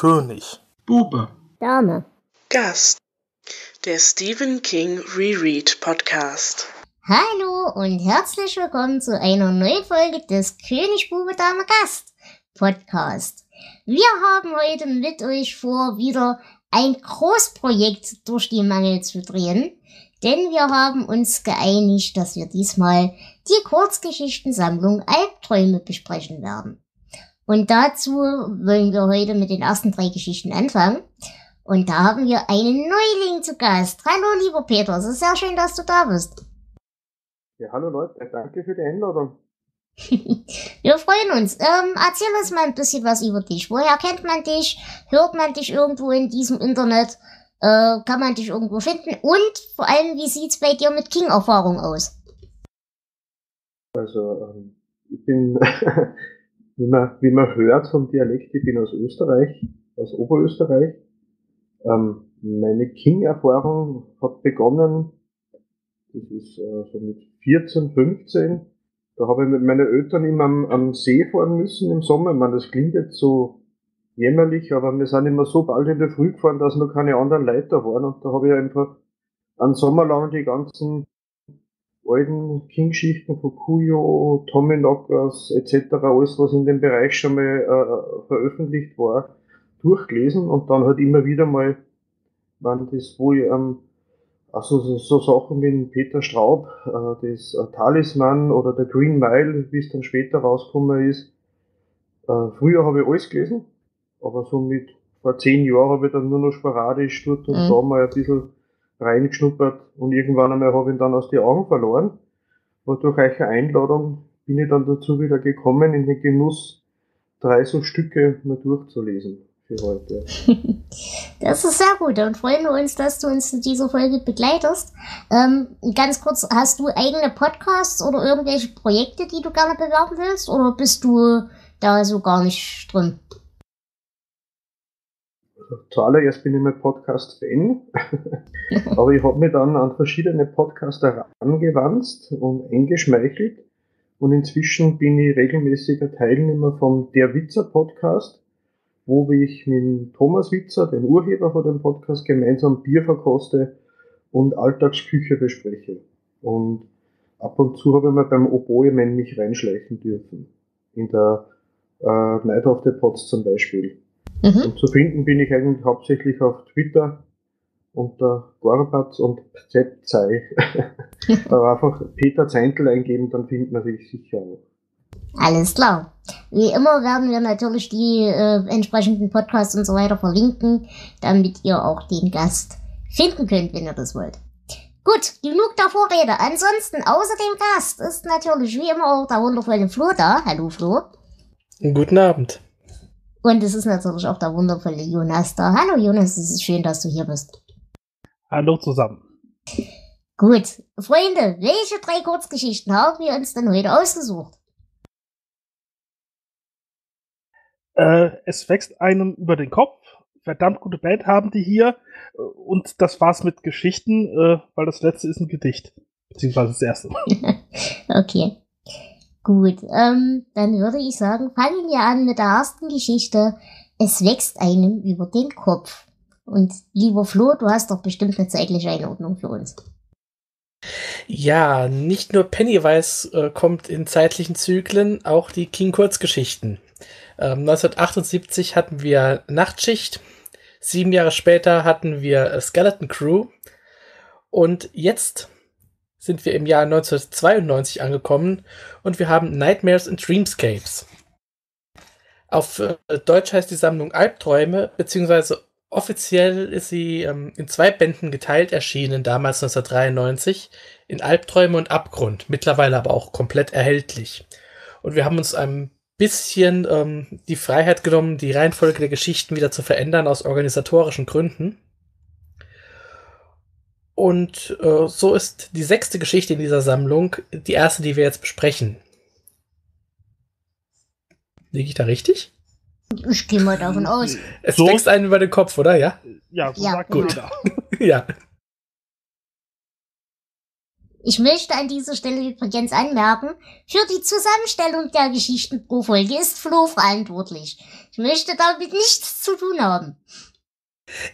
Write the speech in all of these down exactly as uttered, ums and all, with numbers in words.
König, Bube, Dame, Gast, der Stephen King Reread Podcast. Hallo und herzlich willkommen zu einer neuen Folge des König, Bube, Dame, Gast Podcast. Wir haben heute mit euch vor, wieder ein Großprojekt durch die Mangel zu drehen. Denn wir haben uns geeinigt, dass wir diesmal die Kurzgeschichtensammlung Albträume besprechen werden. Und dazu wollen wir heute mit den ersten drei Geschichten anfangen. Und da haben wir einen Neuling zu Gast. Hallo, lieber Peter, es ist sehr schön, dass du da bist. Ja, hallo Leute, danke für die Einladung. Wir freuen uns. Ähm, erzähl uns mal ein bisschen was über dich. Woher kennt man dich? Hört man dich irgendwo in diesem Internet? Äh, kann man dich irgendwo finden? Und vor allem, wie sieht's bei dir mit King-Erfahrung aus? Also, ähm, ich bin, wie, man, wie man hört vom Dialekt, ich bin aus Österreich, aus Oberösterreich. Ähm, meine King-Erfahrung hat begonnen, das ist äh, so mit vierzehn, fünfzehn. Da habe ich mit meinen Eltern immer am, am See fahren müssen im Sommer. Ich meine, das klingt jetzt so jämmerlich, aber wir sind immer so bald in der Früh gefahren, dass noch keine anderen Leute da waren. Und da habe ich einfach einen Sommer lang die ganzen alten King-Geschichten von Cujo, Tommy Knockers et cetera, alles, was in dem Bereich schon mal äh, veröffentlicht war, durchgelesen. Und dann halt immer wieder mal, wann das, wo ich ähm, also so, so Sachen wie Peter Straub, äh, das äh, Talisman oder der Green Mile, wie es dann später rausgekommen ist. Äh, früher habe ich alles gelesen, aber so mit vor zehn Jahren habe ich dann nur noch sporadisch dort und mhm. da mal ein bisschen reingeschnuppert und irgendwann einmal habe ich ihn dann aus den Augen verloren. Und durch eure Einladung bin ich dann dazu wieder gekommen, in den Genuss, drei so Stücke mal durchzulesen. Heute. Das ist sehr gut und freuen wir uns, dass du uns in dieser Folge begleitest. Ähm, ganz kurz, hast du eigene Podcasts oder irgendwelche Projekte, die du gerne bewerben willst, oder bist du da so gar nicht drin? Zuallererst bin ich mein Podcast-Fan, aber ich habe mich dann an verschiedene Podcaster herangewanzt und eingeschmeichelt und inzwischen bin ich regelmäßiger Teilnehmer vom Der Witzer-Podcast, wo ich mit Thomas Witzer, dem Urheber von dem Podcast, gemeinsam Bier verkoste und Alltagsküche bespreche. Und ab und zu habe ich mal beim Oboe-Man mich reinschleichen dürfen. In der äh, Night of the Pots zum Beispiel. Mhm. Und zu finden bin ich eigentlich hauptsächlich auf Twitter unter Gorbatz und Pzepzei. Da einfach Peter Zeintl eingeben, dann findet man sich sicher auch. Alles klar. Wie immer werden wir natürlich die äh, entsprechenden Podcasts und so weiter verlinken, damit ihr auch den Gast finden könnt, wenn ihr das wollt. Gut, genug der Vorrede. Ansonsten, außer dem Gast, ist natürlich wie immer auch der wundervolle Flo da. Hallo Flo. Guten Abend. Und es ist natürlich auch der wundervolle Jonas da. Hallo Jonas, es ist schön, dass du hier bist. Hallo zusammen. Gut, Freunde, welche drei Kurzgeschichten haben wir uns denn heute ausgesucht? Es wächst einem über den Kopf. Verdammt gute Band haben die hier. Und das war's mit Geschichten, weil das letzte ist ein Gedicht. Beziehungsweise das erste. Okay. Gut. Ähm, dann würde ich sagen, fangen wir an mit der ersten Geschichte. Es wächst einem über den Kopf. Und lieber Flo, du hast doch bestimmt eine zeitliche Einordnung für uns. Ja, nicht nur Pennywise äh, kommt in zeitlichen Zyklen, auch die King-Kurzgeschichten. neunzehnhundertachtundsiebzig hatten wir Nachtschicht, sieben Jahre später hatten wir Skeleton Crew und jetzt sind wir im Jahr neunzehnhundertzweiundneunzig angekommen und wir haben Nightmares and Dreamscapes. Auf äh, Deutsch heißt die Sammlung Albträume, beziehungsweise offiziell ist sie ähm, in zwei Bänden geteilt erschienen, damals neunzehnhundertdreiundneunzig, in Albträume und Abgrund, mittlerweile aber auch komplett erhältlich. Und wir haben uns einem bisschen ähm, die Freiheit genommen, die Reihenfolge der Geschichten wieder zu verändern aus organisatorischen Gründen. Und äh, so ist die sechste Geschichte in dieser Sammlung die erste, die wir jetzt besprechen. Liege ich da richtig? Ich gehe mal davon aus. Es so? Wächst einen über den Kopf, oder? Ja, ja, so ja. Sagt gut. Ja. Ich möchte an dieser Stelle übrigens anmerken, für die Zusammenstellung der Geschichten pro Folge ist Flo verantwortlich. Ich möchte damit nichts zu tun haben.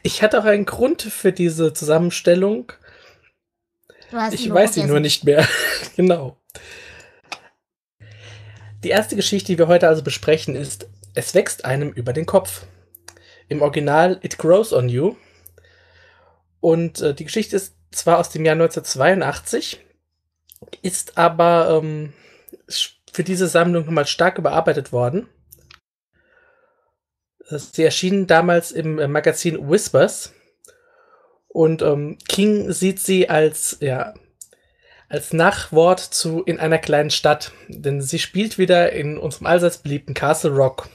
Ich hatte auch einen Grund für diese Zusammenstellung. Du hast ich weiß sie nur nicht mehr. Genau. Die erste Geschichte, die wir heute also besprechen, ist Es wächst einem über den Kopf. Im Original It Grows on You. Und äh, die Geschichte ist zwar aus dem Jahr neunzehnhundertzweiundachtzig, ist aber ähm, für diese Sammlung nochmal stark überarbeitet worden. Sie erschienen damals im Magazin Whispers und ähm, King sieht sie als, ja, als Nachwort zu In einer kleinen Stadt, denn sie spielt wieder in unserem allseits beliebten Castle Rock.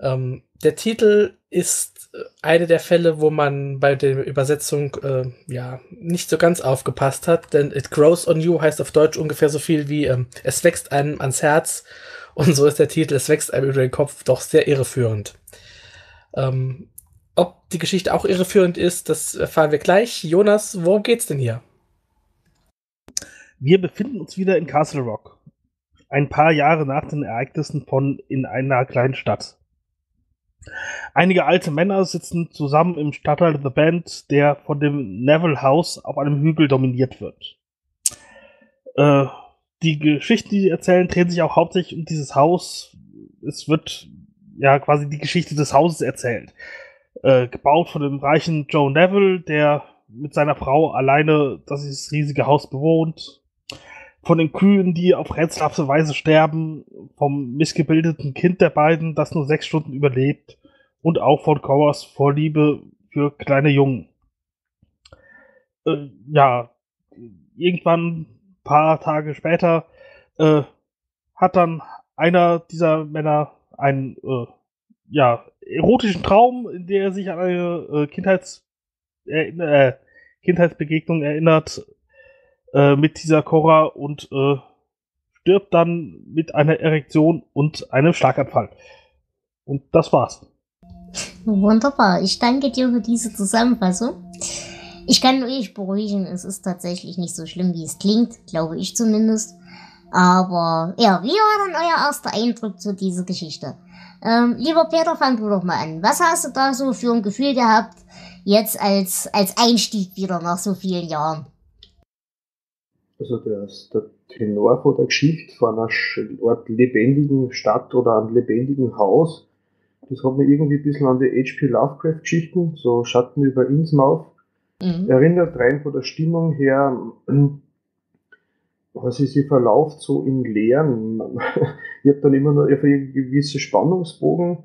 Ähm, der Titel ist eine der Fälle, wo man bei der Übersetzung äh, ja, nicht so ganz aufgepasst hat, denn It Grows on You heißt auf Deutsch ungefähr so viel wie ähm, Es wächst einem ans Herz. Und so ist der Titel, Es wächst einem über den Kopf, doch sehr irreführend. Ähm, ob die Geschichte auch irreführend ist, das erfahren wir gleich. Jonas, worum geht's denn hier? Wir befinden uns wieder in Castle Rock. Ein paar Jahre nach den Ereignissen von In einer kleinen Stadt. Einige alte Männer sitzen zusammen im Stadtteil The Band, der von dem Neville House auf einem Hügel dominiert wird. Äh... Die Geschichten, die sie erzählen, drehen sich auch hauptsächlich um dieses Haus. Es wird ja quasi die Geschichte des Hauses erzählt. Äh, gebaut von dem reichen Joe Neville, der mit seiner Frau alleine das riesige Haus bewohnt. Von den Kühen, die auf rätselhafte Weise sterben. Vom missgebildeten Kind der beiden, das nur sechs Stunden überlebt. Und auch von Cowers Vorliebe für kleine Jungen. Äh, ja, irgendwann... Ein paar Tage später äh, hat dann einer dieser Männer einen äh, ja, erotischen Traum, in dem er sich an eine äh, Kindheits- äh, Kindheitsbegegnung erinnert äh, mit dieser Cora und äh, stirbt dann mit einer Erektion und einem Schlaganfall. Und das war's. Wunderbar, ich danke dir für diese Zusammenfassung. Ich kann nur euch beruhigen, es ist tatsächlich nicht so schlimm, wie es klingt, glaube ich zumindest. Aber ja, wie war dann euer erster Eindruck zu dieser Geschichte? Ähm, lieber Peter, fang du doch mal an. Was hast du da so für ein Gefühl gehabt, jetzt als, als Einstieg wieder nach so vielen Jahren? Also der, der Tenor von der Geschichte von einer Art lebendigen Stadt oder einem lebendigen Haus, das hat mir irgendwie ein bisschen an die H P Lovecraft-Geschichten, so Schatten über Innsmouth, erinnert, rein von der Stimmung her, also sie verlauft so im Leeren. Ich habe dann immer nur auf einen gewissen Spannungsbogen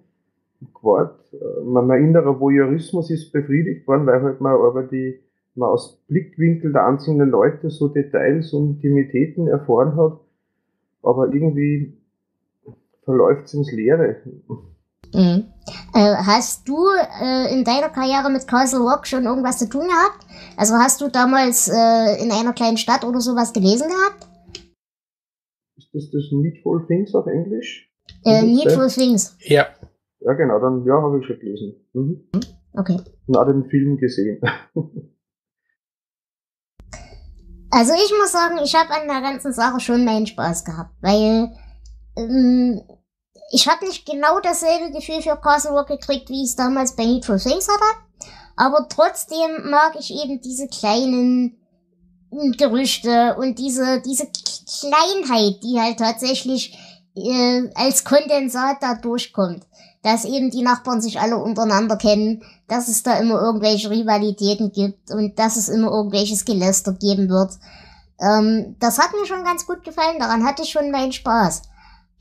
gewartet. Mein innerer Voyeurismus ist befriedigt worden, weil halt man aber die, man aus Blickwinkel der einzelnen Leute so Details und Intimitäten erfahren hat, aber irgendwie verläuft es ins Leere. Mhm. Äh, hast du äh, in deiner Karriere mit Castle Rock schon irgendwas zu tun gehabt? Also hast du damals äh, in einer kleinen Stadt oder sowas gelesen gehabt? Ist das das Needful Things auf Englisch? Äh, Needful Things. Ja. Ja genau, dann ja, habe ich schon gelesen. Mhm. Okay. Na, den Film gesehen. Also ich muss sagen, ich habe an der ganzen Sache schon meinen Spaß gehabt, weil... Ähm, Ich habe nicht genau dasselbe Gefühl für Castle Rock gekriegt, wie ich es damals bei Needful Things hatte. Aber trotzdem mag ich eben diese kleinen Gerüchte und diese diese Kleinheit, die halt tatsächlich äh, als Kondensat da durchkommt. Dass eben die Nachbarn sich alle untereinander kennen, dass es da immer irgendwelche Rivalitäten gibt und dass es immer irgendwelches Geläster geben wird. Ähm, das hat mir schon ganz gut gefallen, daran hatte ich schon meinen Spaß.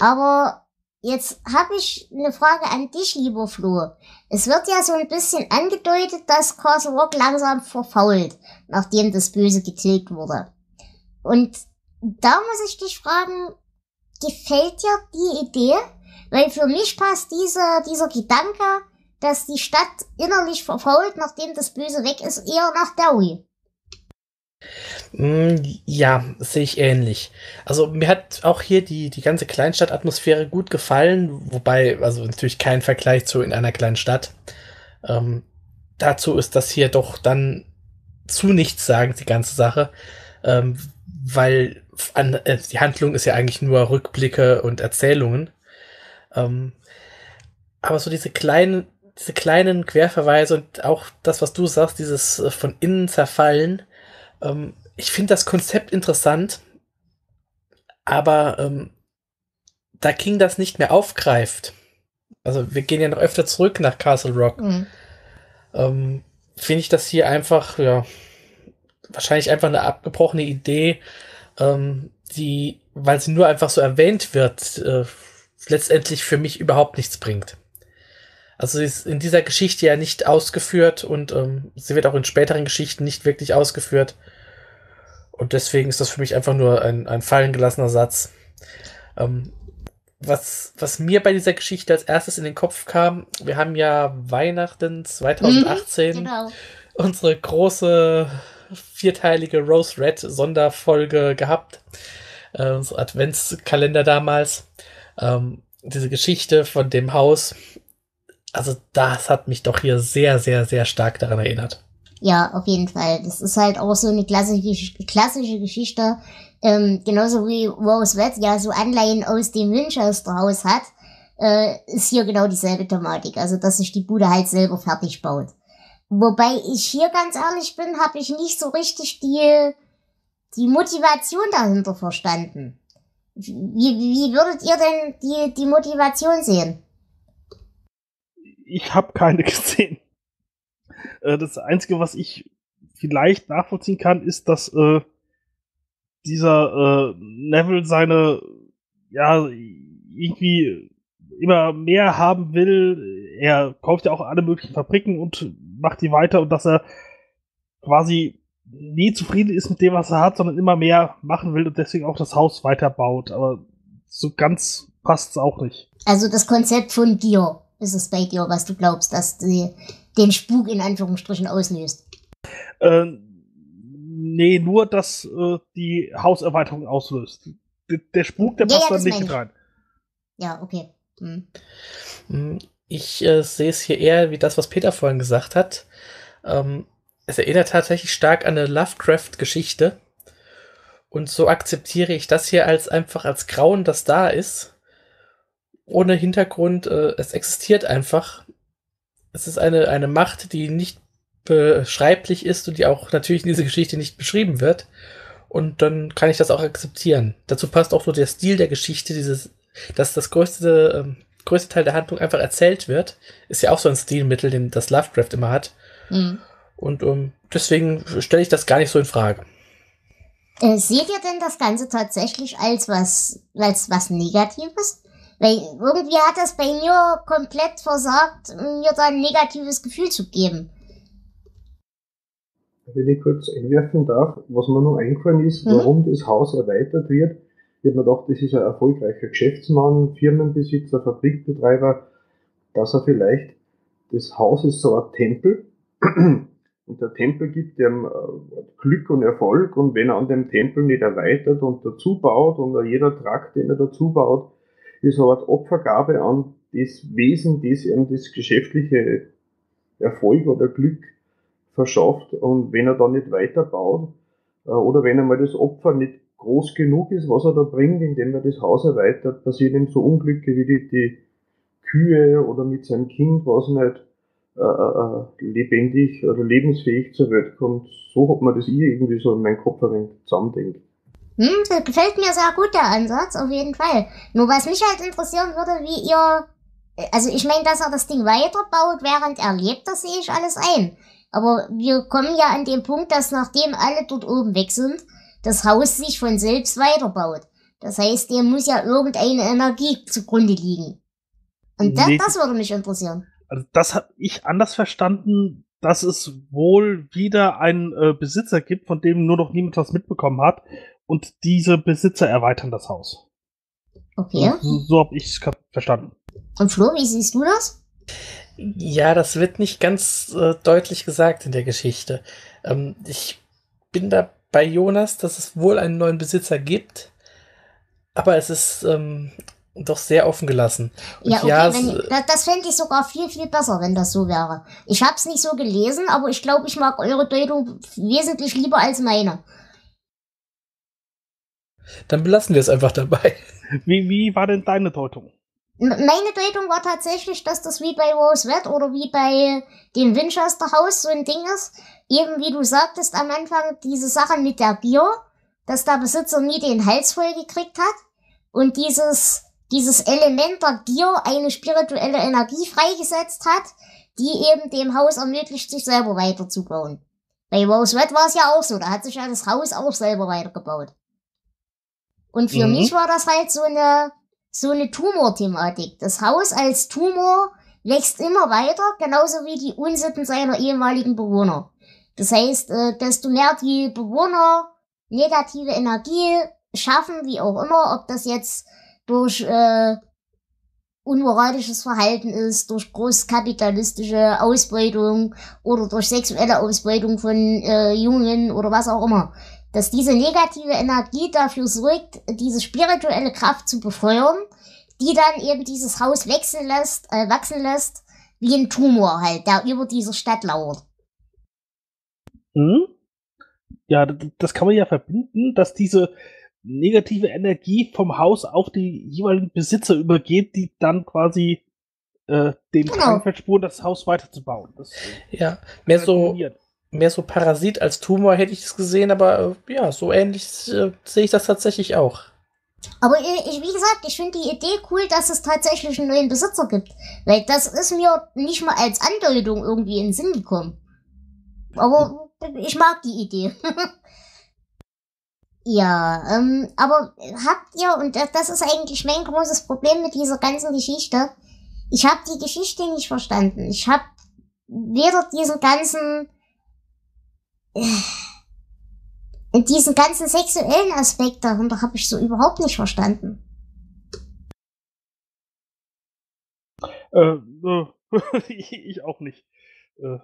Aber... Jetzt habe ich eine Frage an dich, lieber Flo. Es wird ja so ein bisschen angedeutet, dass Castle Rock langsam verfault, nachdem das Böse getilgt wurde. Und da muss ich dich fragen, gefällt dir die Idee? Weil für mich passt dieser, dieser Gedanke, dass die Stadt innerlich verfault, nachdem das Böse weg ist, eher nach Dowie. Ja, das sehe ich ähnlich. Also mir hat auch hier die, die ganze Kleinstadtatmosphäre gut gefallen, wobei, also natürlich kein Vergleich zu In einer kleinen Stadt. Ähm, dazu ist das hier doch dann zu nichts sagen, die ganze Sache. ähm, weil an, äh, die Handlung ist ja eigentlich nur Rückblicke und Erzählungen. Ähm, aber so diese kleinen, diese kleinen Querverweise und auch das, was du sagst, dieses äh, von innen zerfallen, ähm, ich finde das Konzept interessant, aber ähm, da King das nicht mehr aufgreift. Also wir gehen ja noch öfter zurück nach Castle Rock. Mhm. Ähm, finde ich das hier einfach, ja, wahrscheinlich einfach eine abgebrochene Idee, ähm, die, weil sie nur einfach so erwähnt wird, äh, letztendlich für mich überhaupt nichts bringt. Also sie ist in dieser Geschichte ja nicht ausgeführt und ähm, sie wird auch in späteren Geschichten nicht wirklich ausgeführt. Und deswegen ist das für mich einfach nur ein, ein fallen gelassener Satz. Ähm, was, was mir bei dieser Geschichte als erstes in den Kopf kam, wir haben ja Weihnachten zwanzig achtzehn mhm, genau. unsere große vierteilige Rose Red Sonderfolge gehabt. Äh, unser Adventskalender damals. Ähm, diese Geschichte von dem Haus. Also das hat mich doch hier sehr, sehr, sehr stark daran erinnert. Ja, auf jeden Fall. Das ist halt auch so eine klassische, klassische Geschichte, ähm, genauso wie Rose Red ja so Anleihen aus dem Winchester House hat, äh, ist hier genau dieselbe Thematik, also dass sich die Bude halt selber fertig baut. Wobei ich hier ganz ehrlich bin, habe ich nicht so richtig die, die Motivation dahinter verstanden. Wie, wie würdet ihr denn die, die Motivation sehen? Ich habe keine gesehen. Das Einzige, was ich vielleicht nachvollziehen kann, ist, dass äh, dieser äh, Neville seine, ja, irgendwie immer mehr haben will. Er kauft ja auch alle möglichen Fabriken und macht die weiter und dass er quasi nie zufrieden ist mit dem, was er hat, sondern immer mehr machen will und deswegen auch das Haus weiterbaut. Aber so ganz passt es auch nicht. Also das Konzept von dir ist es bei dir, was du glaubst, dass die den Spuk in Anführungsstrichen auslöst. Äh, nee, nur, dass äh, die Hauserweiterung auslöst. D- der Spuk, der ja, passt ja, dann nicht ich. rein. Ja, okay. Hm. Ich äh, sehe es hier eher wie das, was Peter vorhin gesagt hat. Ähm, es erinnert tatsächlich stark an eine Lovecraft-Geschichte. Und so akzeptiere ich das hier als einfach als Grauen, das da ist. Ohne Hintergrund, äh, es existiert einfach. Es ist eine, eine Macht, die nicht beschreiblich ist und die auch natürlich in dieser Geschichte nicht beschrieben wird. Und dann kann ich das auch akzeptieren. Dazu passt auch nur der Stil der Geschichte, dieses, dass das größte, ähm, größte Teil der Handlung einfach erzählt wird. Ist ja auch so ein Stilmittel, den das Lovecraft immer hat. Mhm. Und um, deswegen stelle ich das gar nicht so in Frage. Äh, seht ihr denn das Ganze tatsächlich als was, als was Negatives? Weil irgendwie hat das bei mir komplett versagt, mir da ein negatives Gefühl zu geben. Wenn ich kurz einwerfen darf, was mir noch eingefallen ist, mhm. warum das Haus erweitert wird. Ich habe mir gedacht, das ist ein erfolgreicher Geschäftsmann, Firmenbesitzer, Fabrikbetreiber, dass er vielleicht, das Haus ist so ein Tempel und der Tempel gibt dem Glück und Erfolg und wenn er an dem Tempel nicht erweitert und dazu baut und jeder Trakt, den er dazu baut, ist eine Art Opfergabe an das Wesen, das ihm das geschäftliche Erfolg oder Glück verschafft. Und wenn er da nicht weiterbaut, oder wenn einmal das Opfer nicht groß genug ist, was er da bringt, indem er das Haus erweitert, passiert ihm so Unglücke wie die, die Kühe oder mit seinem Kind, was nicht äh, lebendig oder lebensfähig zur Welt kommt. So hat man das hier irgendwie so in meinem Kopf ein wenig zusammendenkt. Hm, das gefällt mir sehr gut, der Ansatz, auf jeden Fall. Nur was mich halt interessieren würde, wie ihr... Also ich meine, dass er das Ding weiterbaut, während er lebt, das sehe ich alles ein. Aber wir kommen ja an den Punkt, dass nachdem alle dort oben weg sind, das Haus sich von selbst weiterbaut. Das heißt, dem muss ja irgendeine Energie zugrunde liegen. Und das, nee, das würde mich interessieren. Also das habe ich anders verstanden, dass es wohl wieder einen äh, Besitzer gibt, von dem nur noch niemand was mitbekommen hat. Und diese Besitzer erweitern das Haus. Okay. So, so habe ich es verstanden. Und Flo, wie siehst du das? Ja, das wird nicht ganz äh, deutlich gesagt in der Geschichte. Ähm, ich bin da bei Jonas, dass es wohl einen neuen Besitzer gibt, aber es ist ähm, doch sehr offen gelassen. Und ja, okay, ja wenn, äh, das fände ich sogar viel, viel besser, wenn das so wäre. Ich habe es nicht so gelesen, aber ich glaube, ich mag eure Deutung wesentlich lieber als meine. Dann belassen wir es einfach dabei. Wie, wie war denn deine Deutung? Meine Deutung war tatsächlich, dass das wie bei Rose Red oder wie bei dem Winchester House so ein Ding ist. Eben wie du sagtest am Anfang, diese Sache mit der Bier, dass der Besitzer nie den Hals voll gekriegt hat. Und dieses, dieses Element der Gier eine spirituelle Energie freigesetzt hat, die eben dem Haus ermöglicht, sich selber weiterzubauen. Bei Rose Red war es ja auch so, da hat sich ja das Haus auch selber weitergebaut. Und für mhm. mich war das halt so eine, so eine Tumor-Thematik. Das Haus als Tumor wächst immer weiter, genauso wie die Unsitten seiner ehemaligen Bewohner. Das heißt, äh, desto mehr die Bewohner negative Energie schaffen, wie auch immer, ob das jetzt durch äh, unmoralisches Verhalten ist, durch großkapitalistische Ausbeutung oder durch sexuelle Ausbeutung von äh, Jungen oder was auch immer. Dass diese negative Energie dafür sorgt, diese spirituelle Kraft zu befeuern, die dann eben dieses Haus wechseln lässt, äh, wachsen lässt, wie ein Tumor halt, der über dieser Stadt lauert. Hm? Ja, das kann man ja verbinden, dass diese negative Energie vom Haus auf die jeweiligen Besitzer übergeht, die dann quasi äh, den Drang verspuren, das Haus weiterzubauen. Das, ja, mehr so, mehr so Parasit als Tumor hätte ich es gesehen, aber äh, ja, so ähnlich äh, sehe ich das tatsächlich auch. Aber ich, wie gesagt, ich finde die Idee cool, dass es tatsächlich einen neuen Besitzer gibt, weil das ist mir nicht mal als Andeutung irgendwie in den Sinn gekommen. Aber ich mag die Idee. Ja, ähm, aber habt ihr, und das ist eigentlich mein großes Problem mit dieser ganzen Geschichte, ich habe die Geschichte nicht verstanden. Ich habe weder diesen ganzen, äh, diesen ganzen sexuellen Aspekt darunter habe ich so überhaupt nicht verstanden. Äh, äh ich auch nicht. Äh,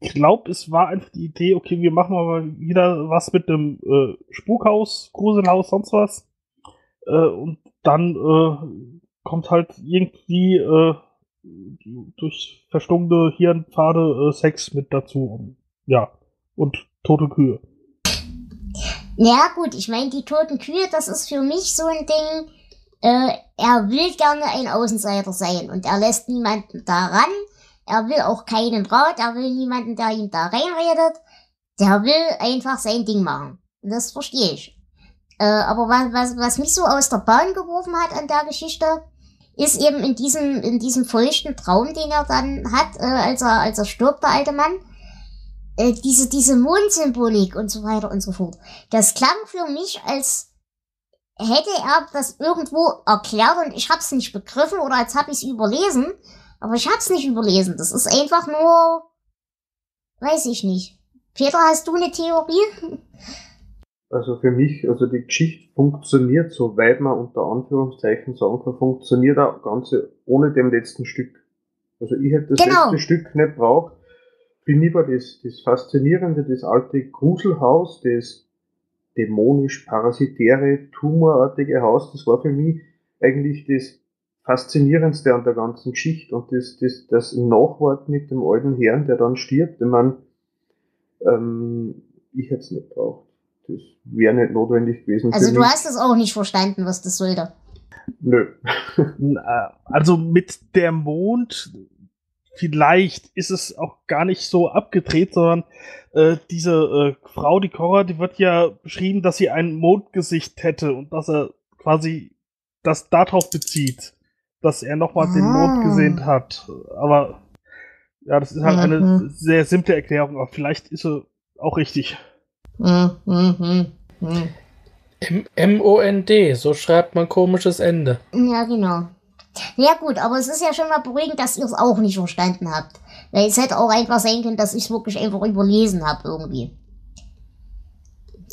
Ich glaube, es war einfach die Idee, okay, wir machen mal wieder was mit einem äh, Spukhaus, Gruselhaus, sonst was. Äh, und dann äh, kommt halt irgendwie äh, durch verstummende Hirnpfade äh, Sex mit dazu. Und, ja, und tote Kühe. Ja gut, ich meine, die toten Kühe, das ist für mich so ein Ding, äh, er will gerne ein Außenseiter sein und er lässt niemanden daran. Er will auch keinen Rat, er will niemanden, der ihm da reinredet. Der will einfach sein Ding machen. Das verstehe ich. Äh, aber was, was, was mich so aus der Bahn geworfen hat an der Geschichte, ist eben in diesem, in diesem feuchten Traum, den er dann hat, äh, als er, als er stirbt, der alte Mann, äh, diese, diese Mondsymbolik und so weiter und so fort. Das klang für mich, als hätte er das irgendwo erklärt und ich hab's nicht begriffen oder als hab ich's überlesen. Aber ich hab's nicht überlesen. Das ist einfach nur, weiß ich nicht. Peter, hast du eine Theorie? Also für mich, also die Geschichte funktioniert, soweit man unter Anführungszeichen sagen kann, funktioniert auch Ganze ohne dem letzten Stück. Also ich hätte das genau. letzte Stück nicht braucht. Bin lieber das, das Faszinierende, das alte Gruselhaus, das dämonisch-parasitäre, tumorartige Haus, das war für mich eigentlich das Faszinierendste an der ganzen Geschichte und das, das, das Nachwort mit dem alten Herrn, der dann stirbt, ich meine, ähm, ich hätte es nicht braucht. Das wäre nicht notwendig gewesen. Also du hast es auch nicht verstanden, was das sollte. Nö. Also mit der Mond, vielleicht ist es auch gar nicht so abgedreht, sondern äh, diese äh, Frau, die Cora, die wird ja beschrieben, dass sie ein Mondgesicht hätte und dass er quasi das darauf bezieht, dass er nochmal ah. den Mond gesehen hat. Aber ja, das ist halt mhm. eine sehr simple Erklärung, aber vielleicht ist sie auch richtig. Mhm. Mhm. Mhm. M-O-N-D, so schreibt man komisches Ende. Ja, genau. Ja gut, aber es ist ja schon mal beruhigend, dass ihr es auch nicht verstanden habt. Weil es hätte auch einfach sein können, dass ich es wirklich einfach überlesen habe irgendwie.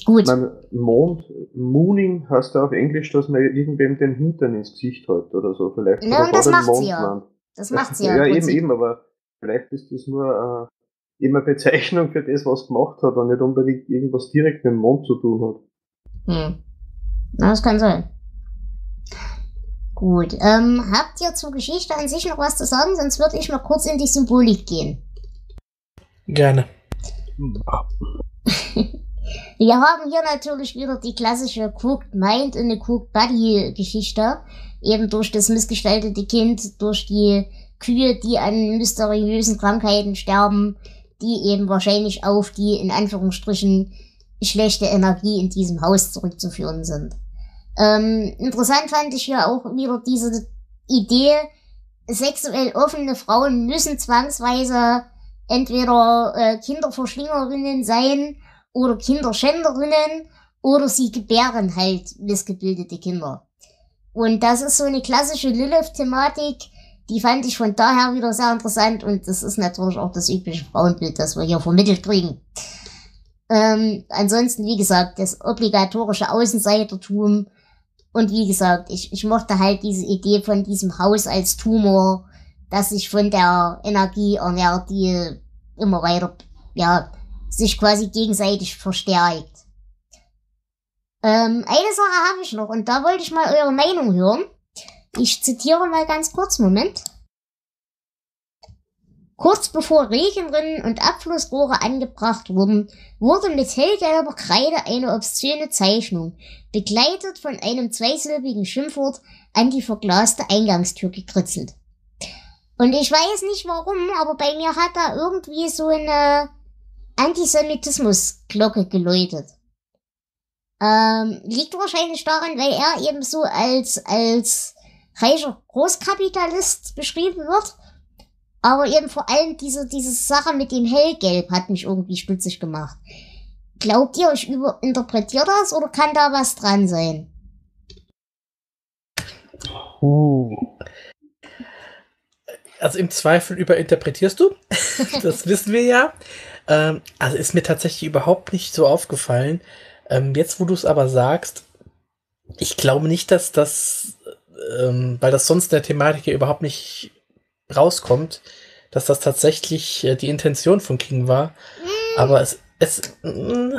Gut. Mein Mond, Mooning heißt ja auf Englisch, dass man irgendwem den Hintern ins Gesicht hält oder so. Vielleicht. Ja, und das macht sie ja. Das macht sie ja. Ja, eben, eben, aber vielleicht ist das nur äh, eben eine Bezeichnung für das, was gemacht hat und nicht unbedingt irgendwas direkt mit dem Mond zu tun hat. Hm. Na, das kann sein. Gut. Ähm, habt ihr zur Geschichte an sich noch was zu sagen? Sonst würde ich mal kurz in die Symbolik gehen. Gerne. Wir haben hier natürlich wieder die klassische Crooked Mind und eine Crooked Buddy Geschichte. Eben durch das missgestaltete Kind, durch die Kühe, die an mysteriösen Krankheiten sterben, die eben wahrscheinlich auf die, in Anführungsstrichen, schlechte Energie in diesem Haus zurückzuführen sind. Ähm, interessant fand ich hier auch wieder diese Idee, sexuell offene Frauen müssen zwangsweise entweder äh, Kinderverschlingerinnen sein oder Kinderschänderinnen oder sie gebären halt missgebildete Kinder. Und das ist so eine klassische Lilith-Thematik, die fand ich von daher wieder sehr interessant und das ist natürlich auch das übliche Frauenbild, das wir hier vermittelt kriegen. Ähm, ansonsten, wie gesagt, das obligatorische Außenseitertum und wie gesagt, ich, ich mochte halt diese Idee von diesem Haus als Tumor, das sich von der Energie ernährt, die immer weiter, ja, sich quasi gegenseitig verstärkt. Ähm, eine Sache habe ich noch und da wollte ich mal eure Meinung hören. Ich zitiere mal ganz kurz, Moment. Kurz bevor Regenrinnen und Abflussrohre angebracht wurden, wurde mit hellgelber Kreide eine obszöne Zeichnung, begleitet von einem zweisilbigen Schimpfwort, an die verglaste Eingangstür gekritzelt. Und ich weiß nicht warum, aber bei mir hat da irgendwie so eine Antisemitismusglocke geläutet. Ähm, liegt wahrscheinlich daran, weil er eben so als, als reicher Großkapitalist beschrieben wird. Aber eben vor allem diese, diese Sache mit dem Hellgelb hat mich irgendwie stutzig gemacht. Glaubt ihr, ich überinterpretiere das oder kann da was dran sein? Uh. Also im Zweifel überinterpretierst du. Das wissen wir ja. Ähm, also ist mir tatsächlich überhaupt nicht so aufgefallen. Ähm, jetzt, wo du es aber sagst, ich glaube nicht, dass das, ähm, weil das sonst in der Thematik ja überhaupt nicht rauskommt, dass das tatsächlich äh, die Intention von King war. Mm. Aber es... es mm.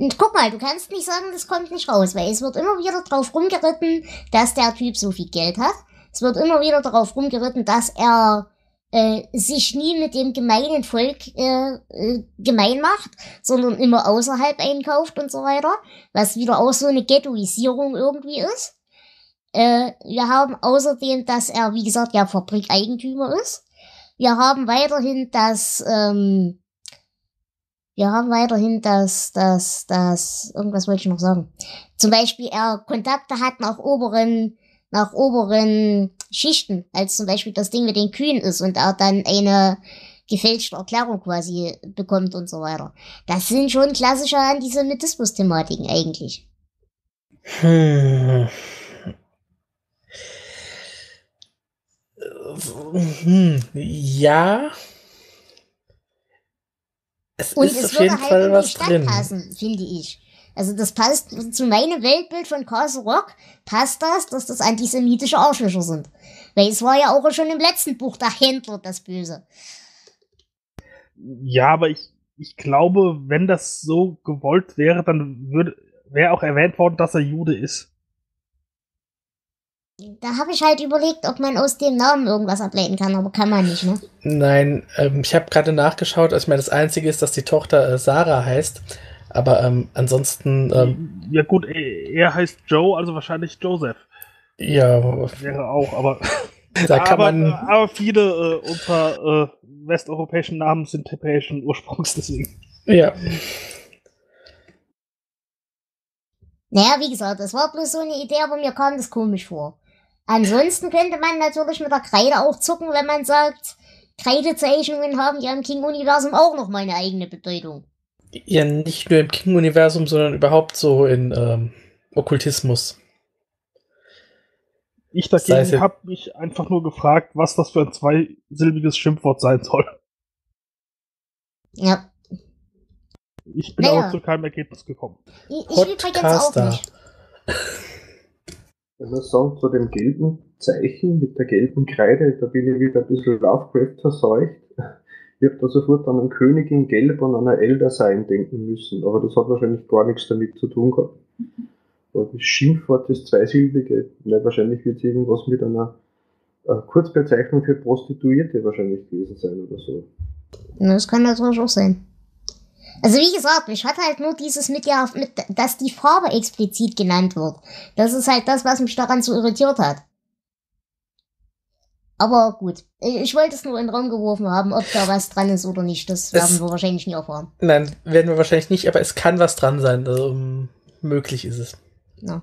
Und guck mal, du kannst nicht sagen, das kommt nicht raus, weil es wird immer wieder drauf rumgeritten, dass der Typ so viel Geld hat. Es wird immer wieder darauf rumgeritten, dass er äh, sich nie mit dem gemeinen Volk äh, äh, gemein macht, sondern immer außerhalb einkauft und so weiter, was wieder auch so eine Ghettoisierung irgendwie ist. Wir haben außerdem, dass er, wie gesagt, ja Fabrikeigentümer ist. Wir haben weiterhin das, ähm, wir haben weiterhin das, das, das, irgendwas wollte ich noch sagen. Zum Beispiel, er Kontakte hat nach oberen, nach oberen Schichten, als zum Beispiel das Ding mit den Kühen ist und er dann eine gefälschte Erklärung quasi bekommt und so weiter. Das sind schon klassische Antisemitismus-Thematiken eigentlich. Hm... Hm, ja. Es und ist es auf jeden Fall was drin. Und es würde halt in die Stadt passen, finde ich. Also das passt zu meinem Weltbild von Castle Rock, passt das, dass das antisemitische Arschlöcher sind. Weil es war ja auch schon im letzten Buch der Händler das Böse. Ja, aber ich, ich glaube, wenn das so gewollt wäre, dann wäre auch erwähnt worden, dass er Jude ist. Da habe ich halt überlegt, ob man aus dem Namen irgendwas ableiten kann, aber kann man nicht, ne? Nein, ähm, ich habe gerade nachgeschaut, also ich meine, das Einzige ist, dass die Tochter äh, Sarah heißt, aber ähm, ansonsten... Ähm, ja gut, er heißt Joe, also wahrscheinlich Joseph. Ja. Wäre auch, aber... Da kann aber, man aber viele äh, unserer äh, westeuropäischen Namen sind hebräischen Ursprungs, deswegen. Ja. Naja, wie gesagt, das war bloß so eine Idee, aber mir kam das komisch vor. Ansonsten könnte man natürlich mit der Kreide auch zucken, wenn man sagt, Kreidezeichnungen haben ja im King-Universum auch nochmal eine eigene Bedeutung. Ja, nicht nur im King-Universum, sondern überhaupt so in ähm, Okkultismus. Ich dagegen habe mich einfach nur gefragt, was das für ein zweisilbiges Schimpfwort sein soll. Ja. Ich bin naja. auch zu keinem Ergebnis gekommen. Ich, ich Podcaster. Auch nicht. Wenn wir sagen, zu dem gelben Zeichen mit der gelben Kreide, da bin ich wieder ein bisschen Lovecraft verseucht. Ich habe da sofort an einen König in Gelb und an einen Elder sein denken müssen, aber das hat wahrscheinlich gar nichts damit zu tun gehabt. Und das Schimpfwort ist zweisilbige. Nein, wahrscheinlich wird es irgendwas mit einer äh, Kurzbezeichnung für Prostituierte wahrscheinlich gewesen sein oder so. Das kann natürlich auch sein. Also wie gesagt, mich hat halt nur dieses mit ja, mit, dass die Farbe explizit genannt wird. Das ist halt das, was mich daran so irritiert hat. Aber gut, ich wollte es nur in den Raum geworfen haben, ob da was dran ist oder nicht. Das werden es, wir wahrscheinlich nie erfahren. Nein, werden wir wahrscheinlich nicht, aber es kann was dran sein. Also, um, möglich ist es. Ja.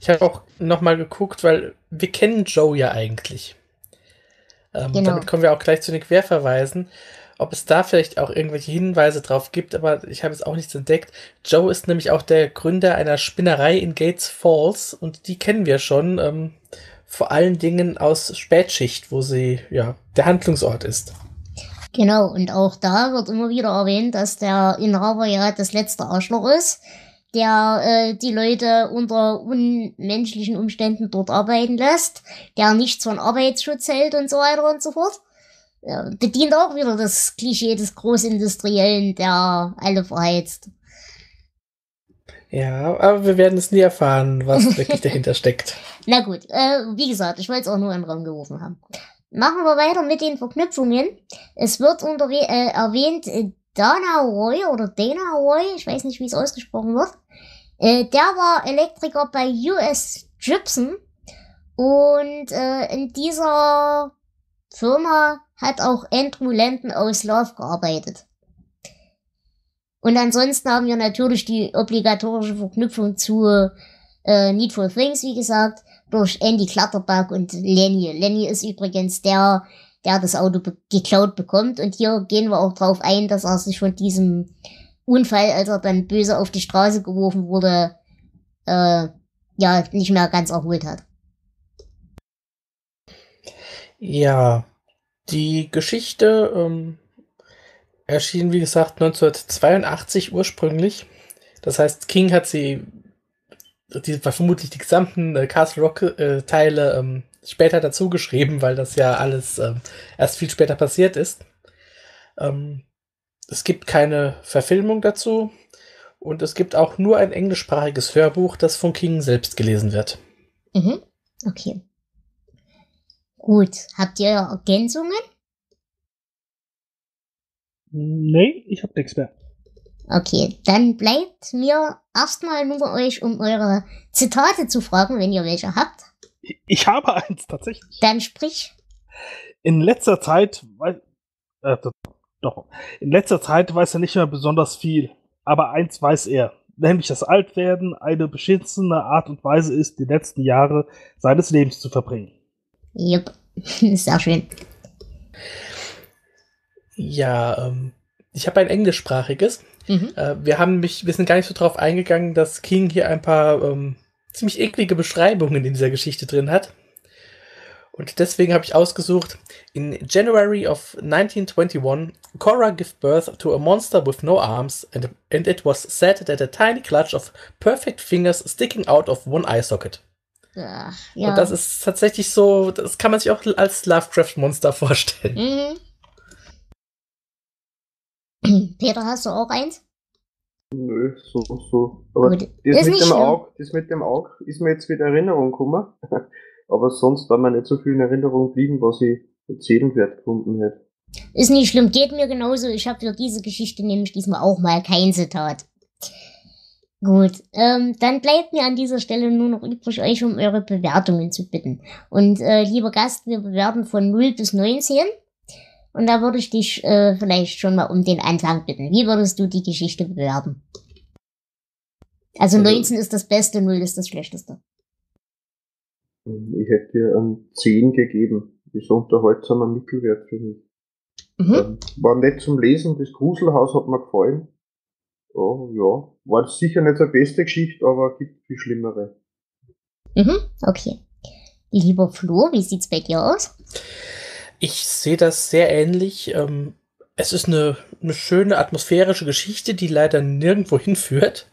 Ich habe auch nochmal geguckt, weil wir kennen Joe ja eigentlich. Ähm, genau. Damit kommen wir auch gleich zu den Querverweisen. Ob es da vielleicht auch irgendwelche Hinweise drauf gibt, aber ich habe jetzt auch nichts entdeckt. Joe ist nämlich auch der Gründer einer Spinnerei in Gates Falls und die kennen wir schon, ähm, vor allen Dingen aus Spätschicht, wo sie, ja, der Handlungsort ist. Genau, und auch da wird immer wieder erwähnt, dass der Inhaber ja das letzte Arschloch ist, der äh, die Leute unter unmenschlichen Umständen dort arbeiten lässt, der nichts von Arbeitsschutz hält und so weiter und so fort. Ja, bedient auch wieder das Klischee des Großindustriellen, der alle verheizt. Ja, aber wir werden es nie erfahren, was wirklich dahinter steckt. Na gut, äh, wie gesagt, ich wollte es auch nur in den Raum geworfen haben. Machen wir weiter mit den Verknüpfungen. Es wird unterwe- äh, erwähnt, äh, Dana Roy oder Dana Roy, ich weiß nicht, wie es ausgesprochen wird, äh, der war Elektriker bei U S Gypsum und äh, in dieser Firma hat auch Andrew Landon aus Love gearbeitet. Und ansonsten haben wir natürlich die obligatorische Verknüpfung zu äh, Needful Things, wie gesagt, durch Andy Clutterbuck und Lenny. Lenny ist übrigens der, der das Auto be- geklaut bekommt. Und hier gehen wir auch drauf ein, dass er sich von diesem Unfall, als er dann böse auf die Straße geworfen wurde, äh, ja, nicht mehr ganz erholt hat. Ja, die Geschichte ähm, erschien, wie gesagt, neunzehnhundertzweiundachtzig ursprünglich. Das heißt, King hat sie, die war vermutlich die gesamten äh, Castle Rock-Teile äh, ähm, später dazu geschrieben, weil das ja alles äh, erst viel später passiert ist. Ähm, es gibt keine Verfilmung dazu und es gibt auch nur ein englischsprachiges Hörbuch, das von King selbst gelesen wird. Mhm, okay. Gut, habt ihr Ergänzungen? Nee, ich hab nichts mehr. Okay, dann bleibt mir erstmal nur bei euch, um eure Zitate zu fragen, wenn ihr welche habt. Ich habe eins, tatsächlich. Dann sprich. In letzter Zeit, weil, äh, doch, in letzter Zeit weiß er nicht mehr besonders viel, aber eins weiß er, nämlich dass Altwerden eine beschissene Art und Weise ist, die letzten Jahre seines Lebens zu verbringen. Jupp, ist auch schön. Ja, ähm, ich habe ein englischsprachiges. Mhm. Äh, wir haben mich, wir sind gar nicht so drauf eingegangen, dass King hier ein paar ähm, ziemlich eklige Beschreibungen in dieser Geschichte drin hat. Und deswegen habe ich ausgesucht, in January of nineteen twenty-one, Cora gave birth to a monster with no arms and, and it was said that a tiny clutch of perfect fingers sticking out of one eye socket. Ach, ja. Und das ist tatsächlich so, das kann man sich auch als Lovecraft-Monster vorstellen. Mhm. Peter, hast du auch eins? Nö, so, so. Aber das ist mit dem Auge, das mit dem Auge ist mir jetzt wieder Erinnerung gekommen. Aber sonst war mir nicht so viel in Erinnerung geblieben, was ich erzählenswert gefunden hätte. Ist nicht schlimm, geht mir genauso. Ich habe für diese Geschichte nämlich diesmal auch mal kein Zitat. Gut, ähm, dann bleibt mir an dieser Stelle nur noch übrig, euch um eure Bewertungen zu bitten. Und äh, lieber Gast, wir bewerten von null bis neunzehn. Und da würde ich dich äh, vielleicht schon mal um den Anfang bitten. Wie würdest du die Geschichte bewerten? Also neunzehn ist das Beste, null ist das Schlechteste. Ich hätte dir an zehn gegeben. Das ist ein unterhaltsamer Mittelwert für mich. Mhm. War nett zum Lesen, das Gruselhaus hat mir gefallen. Oh, ja. War sicher nicht die beste Geschichte, aber gibt viel schlimmere. Mhm, okay. Lieber Flo, wie sieht's bei dir aus? Ich sehe das sehr ähnlich. Es ist eine, eine schöne atmosphärische Geschichte, die leider nirgendwo hinführt.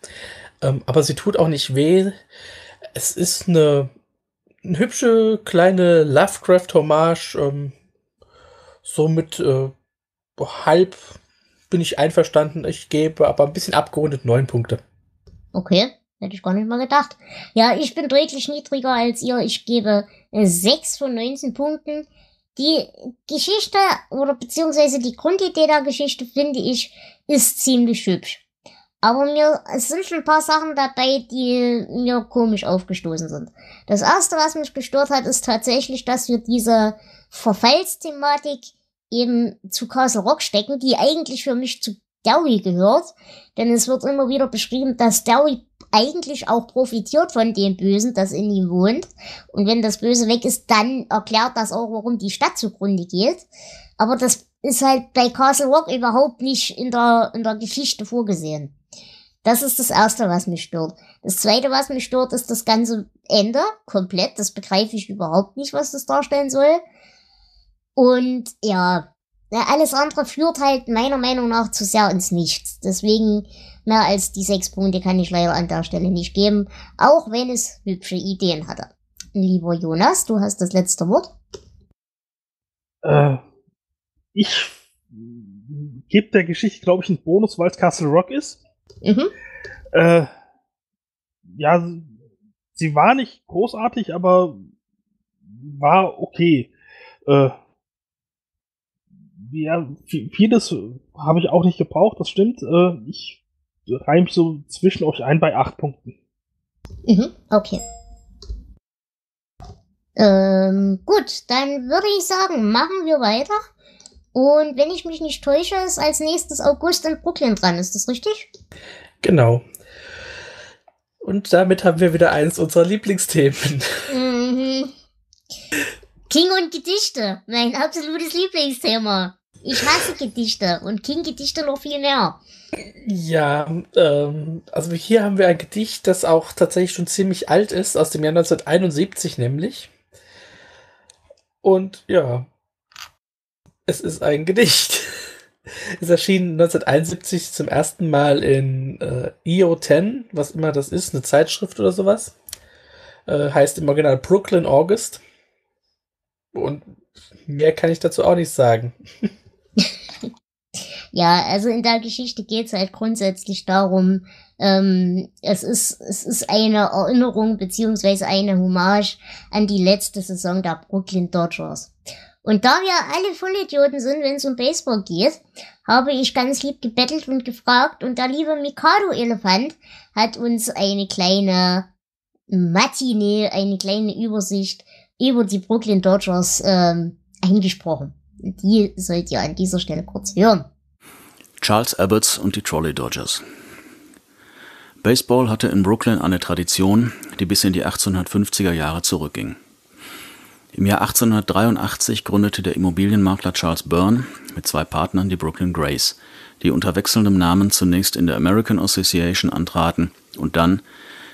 Aber sie tut auch nicht weh. Es ist eine, eine hübsche kleine Lovecraft-Hommage. Somit äh, halb bin ich einverstanden, ich gebe aber ein bisschen abgerundet neun Punkte. Okay, hätte ich gar nicht mal gedacht. Ja, ich bin deutlich niedriger als ihr. Ich gebe sechs von neunzehn Punkten. Die Geschichte oder beziehungsweise die Grundidee der Geschichte, finde ich, ist ziemlich hübsch. Aber mir, es sind schon ein paar Sachen dabei, die mir komisch aufgestoßen sind. Das erste, was mich gestört hat, ist tatsächlich, dass wir diese Verfallsthematik eben zu Castle Rock stecken, die eigentlich für mich zu Dowie gehört. Denn es wird immer wieder beschrieben, dass Dowie eigentlich auch profitiert von dem Bösen, das in ihm wohnt. Und wenn das Böse weg ist, dann erklärt das auch, warum die Stadt zugrunde geht. Aber das ist halt bei Castle Rock überhaupt nicht in der, in der Geschichte vorgesehen. Das ist das Erste, was mich stört. Das Zweite, was mich stört, ist das ganze Ende komplett. Das begreife ich überhaupt nicht, was das darstellen soll. Und ja, alles andere führt halt meiner Meinung nach zu sehr ins Nichts. Deswegen mehr als die sechs Punkte kann ich leider an der Stelle nicht geben, auch wenn es hübsche Ideen hatte. Lieber Jonas, du hast das letzte Wort. Äh, ich gebe der Geschichte, glaube ich, einen Bonus, weil es Castle Rock ist. Mhm. Äh, ja, sie war nicht großartig, aber war okay. Äh, ja, vieles habe ich auch nicht gebraucht, das stimmt. Äh, ich reim so zwischen euch ein bei acht Punkten. Mhm, okay. Ähm, gut, dann würde ich sagen, machen wir weiter. Und wenn ich mich nicht täusche, ist als nächstes August in Brooklyn dran. Ist das richtig? Genau. Und damit haben wir wieder eins unserer Lieblingsthemen. Mhm. King und Gedichte. Mein absolutes Lieblingsthema. Ich hasse Gedichte und King-Gedichte noch viel mehr. Ja, ähm, also hier haben wir ein Gedicht, das auch tatsächlich schon ziemlich alt ist, aus dem Jahr neunzehnhunderteinundsiebzig nämlich. Und ja, es ist ein Gedicht. Es erschien neunzehnhunderteinundsiebzig zum ersten Mal in äh, E O zehn, was immer das ist, eine Zeitschrift oder sowas. Äh, heißt im Original Brooklyn August. Und mehr kann ich dazu auch nicht sagen. Ja, also in der Geschichte geht es halt grundsätzlich darum, ähm, es ist, es ist eine Erinnerung beziehungsweise eine Hommage an die letzte Saison der Brooklyn Dodgers. Und da wir alle Vollidioten sind, wenn es um Baseball geht, habe ich ganz lieb gebettelt und gefragt, und der liebe Mikado-Elefant hat uns eine kleine Matinee, eine kleine Übersicht über die Brooklyn Dodgers ähm, eingesprochen. Die sollt ihr an dieser Stelle kurz hören. Charles Ebbets und die Trolley Dodgers. Baseball hatte in Brooklyn eine Tradition, die bis in die achtzehnhundertfünfziger Jahre zurückging. Im Jahr achtzehnhundertdreiundachtzig gründete der Immobilienmakler Charles Byrne mit zwei Partnern die Brooklyn Grays, die unter wechselndem Namen zunächst in der American Association antraten und dann,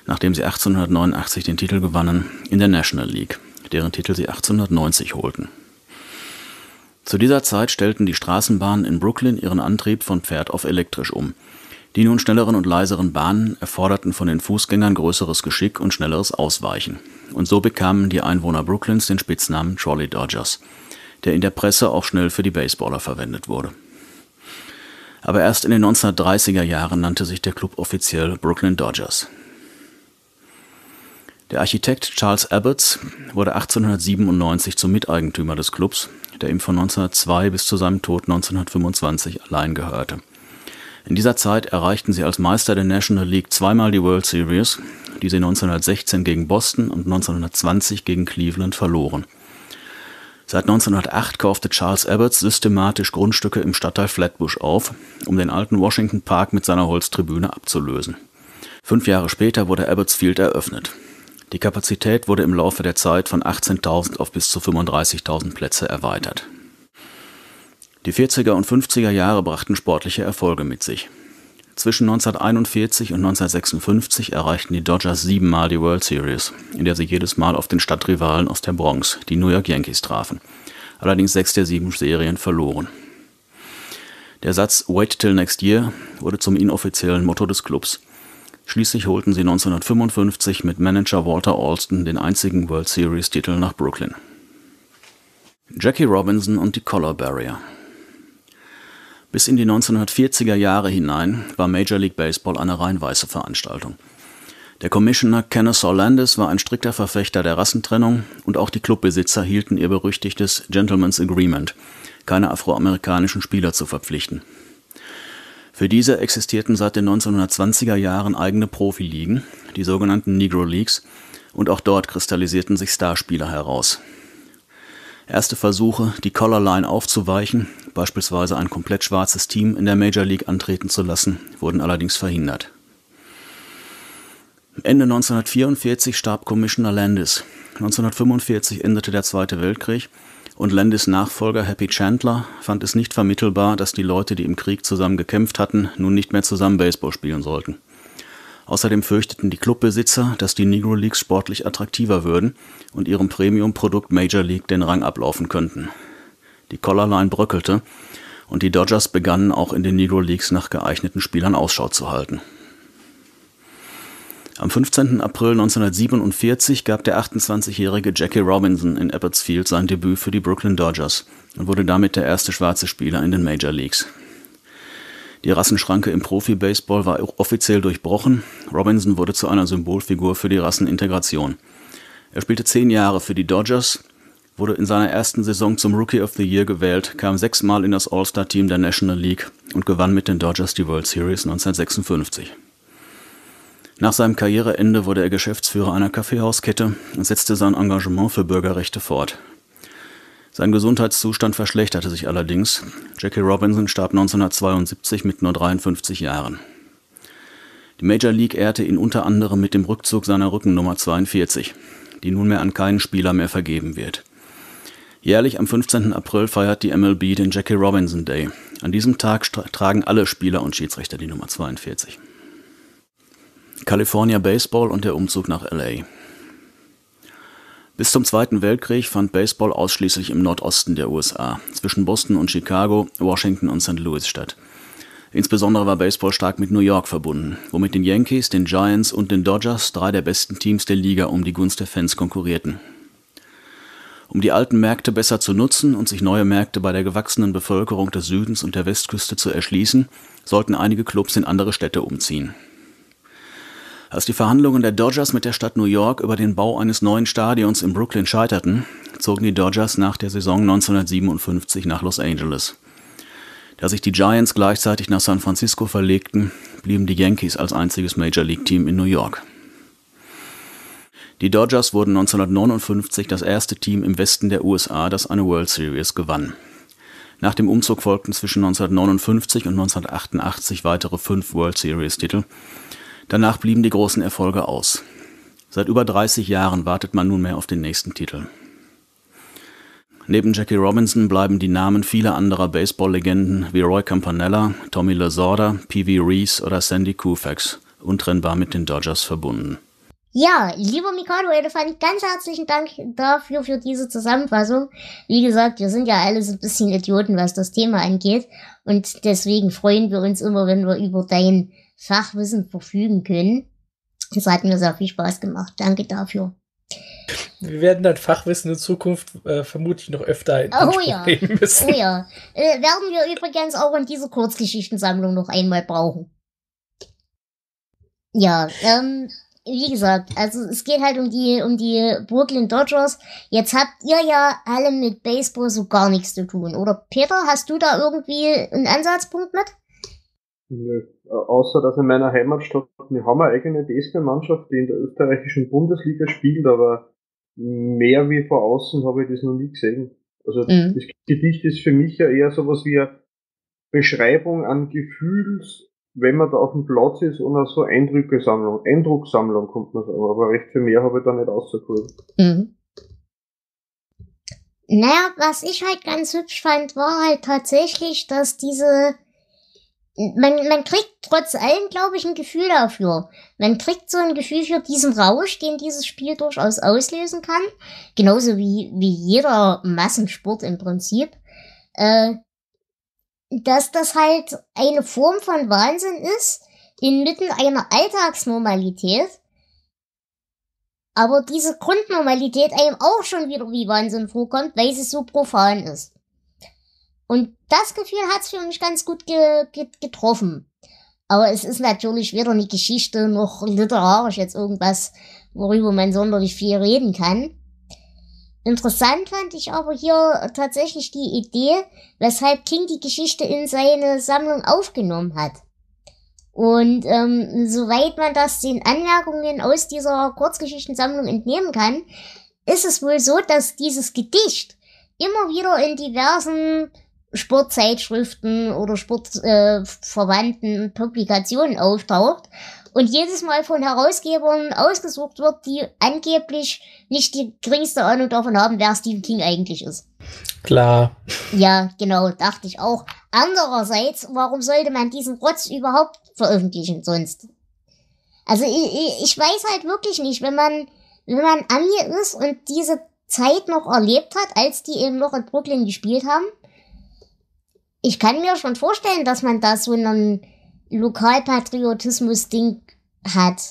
nachdem sie achtzehnhundertneunundachtzig den Titel gewannen, in der National League, deren Titel sie achtzehnhundertneunzig holten. Zu dieser Zeit stellten die Straßenbahnen in Brooklyn ihren Antrieb von Pferd auf elektrisch um. Die nun schnelleren und leiseren Bahnen erforderten von den Fußgängern größeres Geschick und schnelleres Ausweichen. Und so bekamen die Einwohner Brooklyns den Spitznamen Trolley Dodgers, der in der Presse auch schnell für die Baseballer verwendet wurde. Aber erst in den neunzehnhundertdreißiger Jahren nannte sich der Club offiziell Brooklyn Dodgers. Der Architekt Charles Ebbets wurde achtzehnhundertsiebenundneunzig zum Miteigentümer des Clubs, der ihm von neunzehnhundertzwei bis zu seinem Tod neunzehnhundertfünfundzwanzig allein gehörte. In dieser Zeit erreichten sie als Meister der National League zweimal die World Series, die sie neunzehnhundertsechzehn gegen Boston und neunzehnhundertzwanzig gegen Cleveland verloren. Seit neunzehnhundertacht kaufte Charles Ebbets systematisch Grundstücke im Stadtteil Flatbush auf, um den alten Washington Park mit seiner Holztribüne abzulösen. Fünf Jahre später wurde Ebbets Field eröffnet. Die Kapazität wurde im Laufe der Zeit von achtzehntausend auf bis zu fünfunddreißigtausend Plätze erweitert. Die vierziger und fünfziger Jahre brachten sportliche Erfolge mit sich. Zwischen neunzehnhunderteinundvierzig und neunzehnhundertsechsundfünfzig erreichten die Dodgers siebenmal die World Series, in der sie jedes Mal auf den Stadtrivalen aus der Bronx, die New York Yankees, trafen. Allerdings sechs der sieben Serien verloren. Der Satz "Wait till next year" wurde zum inoffiziellen Motto des Clubs. Schließlich holten sie neunzehnhundertfünfundfünfzig mit Manager Walter Alston den einzigen World Series-Titel nach Brooklyn. Jackie Robinson und die Color Barrier. Bis in die neunzehnhundertvierziger Jahre hinein war Major League Baseball eine rein weiße Veranstaltung. Der Commissioner Kenneth Orlandis war ein strikter Verfechter der Rassentrennung und auch die Clubbesitzer hielten ihr berüchtigtes Gentleman's Agreement, keine afroamerikanischen Spieler zu verpflichten. Für diese existierten seit den neunzehnhundertzwanziger Jahren eigene Profiligen, die sogenannten Negro Leagues, und auch dort kristallisierten sich Starspieler heraus. Erste Versuche, die Colorline aufzuweichen, beispielsweise ein komplett schwarzes Team in der Major League antreten zu lassen, wurden allerdings verhindert. Ende neunzehnhundertvierundvierzig starb Commissioner Landis. neunzehnhundertfünfundvierzig endete der Zweite Weltkrieg und Landis' Nachfolger Happy Chandler fand es nicht vermittelbar, dass die Leute, die im Krieg zusammen gekämpft hatten, nun nicht mehr zusammen Baseball spielen sollten. Außerdem fürchteten die Clubbesitzer, dass die Negro Leagues sportlich attraktiver würden und ihrem Premium-Produkt Major League den Rang ablaufen könnten. Die Collarline bröckelte und die Dodgers begannen auch in den Negro Leagues nach geeigneten Spielern Ausschau zu halten. Am fünfzehnten April neunzehnhundertsiebenundvierzig gab der achtundzwanzigjährige Jackie Robinson in Ebbets Field sein Debüt für die Brooklyn Dodgers und wurde damit der erste schwarze Spieler in den Major Leagues. Die Rassenschranke im Profi-Baseball war offiziell durchbrochen. Robinson wurde zu einer Symbolfigur für die Rassenintegration. Er spielte zehn Jahre für die Dodgers, wurde in seiner ersten Saison zum Rookie of the Year gewählt, kam sechsmal in das All-Star-Team der National League und gewann mit den Dodgers die World Series neunzehnhundertsechsundfünfzig. Nach seinem Karriereende wurde er Geschäftsführer einer Kaffeehauskette und setzte sein Engagement für Bürgerrechte fort. Sein Gesundheitszustand verschlechterte sich allerdings. Jackie Robinson starb neunzehnhundertzweiundsiebzig mit nur dreiundfünfzig Jahren. Die Major League ehrte ihn unter anderem mit dem Rückzug seiner Rückennummer zweiundvierzig, die nunmehr an keinen Spieler mehr vergeben wird. Jährlich am fünfzehnten April feiert die M L B den Jackie Robinson Day. An diesem Tag tragen alle Spieler und Schiedsrichter die Nummer zweiundvierzig. California Baseball und der Umzug nach L A. Bis zum Zweiten Weltkrieg fand Baseball ausschließlich im Nordosten der U S A, zwischen Boston und Chicago, Washington und Sankt Louis statt. Insbesondere war Baseball stark mit New York verbunden, wo mit den Yankees, den Giants und den Dodgers drei der besten Teams der Liga um die Gunst der Fans konkurrierten. Um die alten Märkte besser zu nutzen und sich neue Märkte bei der gewachsenen Bevölkerung des Südens und der Westküste zu erschließen, sollten einige Clubs in andere Städte umziehen. Als die Verhandlungen der Dodgers mit der Stadt New York über den Bau eines neuen Stadions in Brooklyn scheiterten, zogen die Dodgers nach der Saison neunzehnhundertsiebenundfünfzig nach Los Angeles. Da sich die Giants gleichzeitig nach San Francisco verlegten, blieben die Yankees als einziges Major League Team in New York. Die Dodgers wurden neunzehnhundertneunundfünfzig das erste Team im Westen der U S A, das eine World Series gewann. Nach dem Umzug folgten zwischen neunzehnhundertneunundfünfzig und neunzehnhundertachtundachtzig weitere fünf World Series-Titel. Danach blieben die großen Erfolge aus. Seit über dreißig Jahren wartet man nunmehr auf den nächsten Titel. Neben Jackie Robinson bleiben die Namen vieler anderer Baseball-Legenden wie Roy Campanella, Tommy Lasorda, Pee Wee Reese oder Sandy Koufax untrennbar mit den Dodgers verbunden. Ja, lieber Mikado, fand ich ganz herzlichen Dank dafür, für diese Zusammenfassung. Wie gesagt, wir sind ja alle so ein bisschen Idioten, was das Thema angeht. Und deswegen freuen wir uns immer, wenn wir über dein Fachwissen verfügen können. Das hat mir sehr viel Spaß gemacht. Danke dafür. Wir werden dann Fachwissen in Zukunft äh, vermutlich noch öfter in Anspruch oh, ja. nehmen müssen. Oh ja. Äh, werden wir übrigens auch in dieser Kurzgeschichtensammlung noch einmal brauchen. Ja, ähm, wie gesagt, also es geht halt um die, um die Brooklyn Dodgers. Jetzt habt ihr ja alle mit Baseball so gar nichts zu tun. Oder Peter, hast du da irgendwie einen Ansatzpunkt mit? Nö, außer dass in meiner Heimatstadt, wir haben eine eigene D S B-Mannschaft, die in der österreichischen Bundesliga spielt, aber mehr wie von außen habe ich das noch nie gesehen. Also mhm. das Gedicht ist für mich ja eher sowas wie eine Beschreibung an Gefühls, wenn man da auf dem Platz ist, und auch so Eindrückesammlung, Eindrucksammlung kommt man sagen, aber recht viel mehr habe ich da nicht auszuholen. Mhm. Naja, was ich halt ganz hübsch fand, war halt tatsächlich, dass diese Man, man kriegt trotz allem, glaube ich, ein Gefühl dafür. Man kriegt so ein Gefühl für diesen Rausch, den dieses Spiel durchaus auslösen kann. Genauso wie, wie jeder Massensport im Prinzip. Äh, dass das halt eine Form von Wahnsinn ist, inmitten einer Alltagsnormalität. Aber diese Grundnormalität einem auch schon wieder wie Wahnsinn vorkommt, weil sie so profan ist. Und das Gefühl hat's für mich ganz gut ge- ge- getroffen. Aber es ist natürlich weder eine Geschichte noch literarisch jetzt irgendwas, worüber man sonderlich viel reden kann. Interessant fand ich aber hier tatsächlich die Idee, weshalb King die Geschichte in seine Sammlung aufgenommen hat. Und ähm, soweit man das den Anmerkungen aus dieser Kurzgeschichtensammlung entnehmen kann, ist es wohl so, dass dieses Gedicht immer wieder in diversen Sportzeitschriften oder sportverwandten äh, Publikationen auftaucht und jedes Mal von Herausgebern ausgesucht wird, die angeblich nicht die geringste Ahnung davon haben, wer Stephen King eigentlich ist. Klar. Ja, genau, dachte ich auch. Andererseits, warum sollte man diesen Rotz überhaupt veröffentlichen sonst? Also ich, ich weiß halt wirklich nicht, wenn man, wenn man Ami ist und diese Zeit noch erlebt hat, als die eben noch in Brooklyn gespielt haben, ich kann mir schon vorstellen, dass man da so einen Lokalpatriotismus-Ding hat.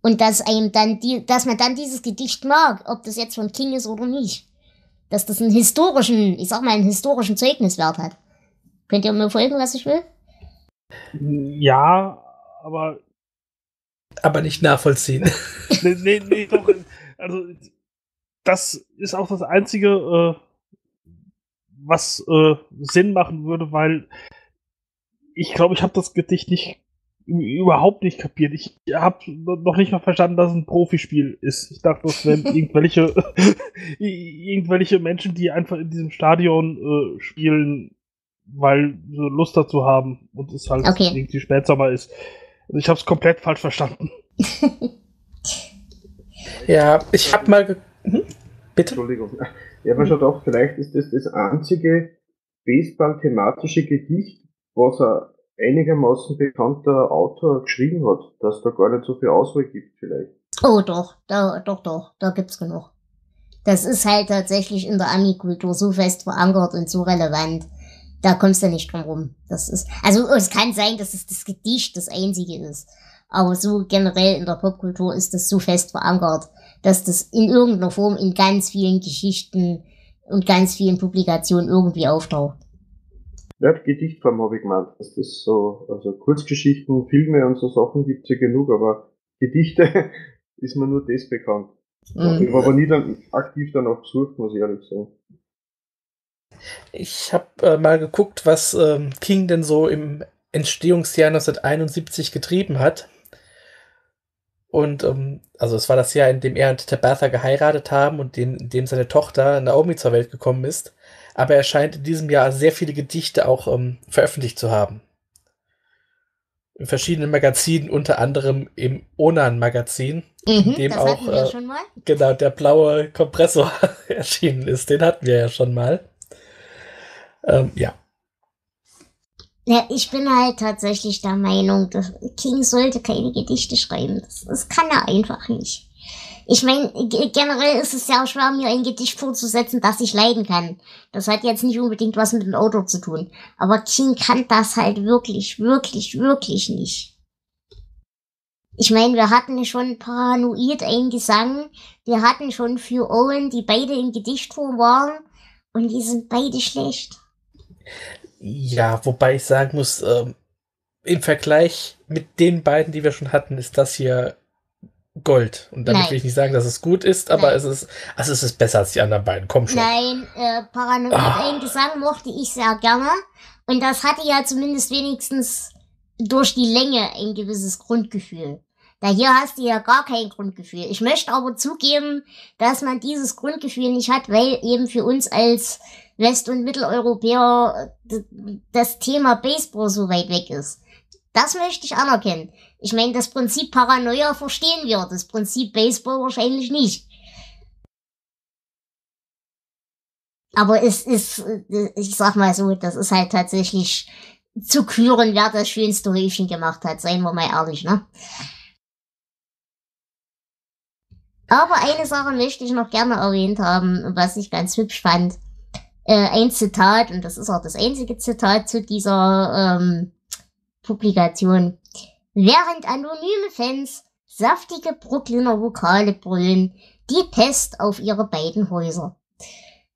Und dass einem dann die, dass man dann dieses Gedicht mag, ob das jetzt von King ist oder nicht. Dass das einen historischen, ich sag mal, einen historischen Zeugniswert hat. Könnt ihr mir folgen, was ich will? Ja, aber. Aber nicht nachvollziehen. nee, nee, nee, doch. Also, das ist auch das einzige, äh was äh, Sinn machen würde, weil ich glaube, ich habe das Gedicht nicht überhaupt nicht kapiert. Ich habe noch nicht mal verstanden, dass es ein Profispiel ist. Ich dachte, das wären irgendwelche irgendwelche Menschen, die einfach in diesem Stadion äh, spielen, weil sie Lust dazu haben und es halt okay. irgendwie Spätsommer ist. Also ich habe es komplett falsch verstanden. Ja, ich habe mal... Ge- hm? Bitte? Entschuldigung. Ja, man schaut auch, vielleicht ist das das einzige Baseball-thematische Gedicht, was ein einigermaßen bekannter Autor geschrieben hat, dass da gar nicht so viel Auswahl gibt vielleicht. Oh doch, da, doch, doch, da gibt's genug. Das ist halt tatsächlich in der Ami-Kultur so fest verankert und so relevant, da kommst du nicht drum rum. Das ist, also es kann sein, dass es das Gedicht das einzige ist, aber so generell in der Popkultur ist das so fest verankert, dass das in irgendeiner Form in ganz vielen Geschichten und ganz vielen Publikationen irgendwie auftaucht. Ja, Gedichtform habe ich gemeint. Das ist so, also Kurzgeschichten, Filme und so Sachen gibt es ja genug, aber Gedichte ist mir nur das bekannt. Mhm. Ich habe aber nie dann aktiv danach gesucht, muss ich ehrlich sagen. Ich habe äh, mal geguckt, was ähm, King denn so im Entstehungsjahr neunzehnhunderteinundsiebzig getrieben hat. Und ähm, also es war das Jahr, in dem er und Tabatha geheiratet haben und dem, in dem seine Tochter Naomi zur Welt gekommen ist. Aber er scheint in diesem Jahr sehr viele Gedichte auch ähm, veröffentlicht zu haben. In verschiedenen Magazinen, unter anderem im Onan-Magazin, mhm, in dem das auch äh, schon mal. Genau, der blaue Kompressor erschienen ist. Den hatten wir ja schon mal. Ähm, ja. Ja, ich bin halt tatsächlich der Meinung, dass King sollte keine Gedichte schreiben. Das, das kann er einfach nicht. Ich meine, g- generell ist es ja auch schwer, mir ein Gedicht vorzusetzen, das ich leiden kann. Das hat jetzt nicht unbedingt was mit dem Autor zu tun. Aber King kann das halt wirklich, wirklich, wirklich nicht. Ich meine, wir hatten schon Paranoid einen Gesang. Wir hatten schon für Owen, die beide in Gedichtform waren. Und die sind beide schlecht. Ja, wobei ich sagen muss, ähm, im Vergleich mit den beiden, die wir schon hatten, ist das hier Gold. Und damit Nein. will ich nicht sagen, dass es gut ist, aber Nein. es ist also es ist besser als die anderen beiden, komm schon. Nein, äh, Paranoid ah. Gesang mochte ich sehr gerne. Und das hatte ja zumindest wenigstens durch die Länge ein gewisses Grundgefühl. Da hier hast du ja gar kein Grundgefühl. Ich möchte aber zugeben, dass man dieses Grundgefühl nicht hat, weil eben für uns als West- und Mitteleuropäer das Thema Baseball so weit weg ist. Das möchte ich anerkennen. Ich meine, das Prinzip Paranoia verstehen wir, das Prinzip Baseball wahrscheinlich nicht. Aber es ist, ich sag mal so, das ist halt tatsächlich zu küren, wer das schönste Häufchen gemacht hat, seien wir mal ehrlich, ne? Aber eine Sache möchte ich noch gerne erwähnt haben, was ich ganz hübsch fand. Äh, ein Zitat, und das ist auch das einzige Zitat zu dieser ähm, Publikation. Während anonyme Fans saftige Brooklyner Vokale brüllen, die Pest auf ihre beiden Häuser.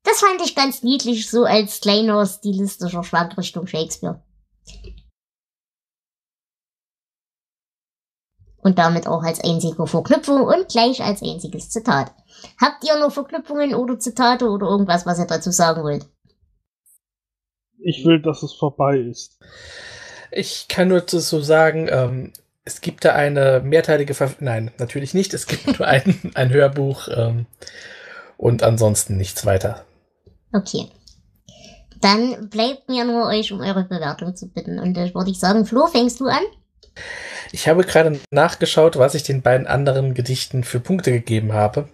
Das fand ich ganz niedlich, so als kleiner stilistischer Schwank Richtung Shakespeare. Und damit auch als einzige Verknüpfung und gleich als einziges Zitat. Habt ihr noch Verknüpfungen oder Zitate oder irgendwas, was ihr dazu sagen wollt? Ich will, dass es vorbei ist. Ich kann nur so sagen, ähm, es gibt da eine mehrteilige Verfilmung. Nein, natürlich nicht. Es gibt nur ein, ein Hörbuch ähm, und ansonsten nichts weiter. Okay. Dann bleibt mir nur euch um eure Bewertung zu bitten. Und das würde ich sagen, Flo, fängst du an? Ich habe gerade nachgeschaut, was ich den beiden anderen Gedichten für Punkte gegeben habe.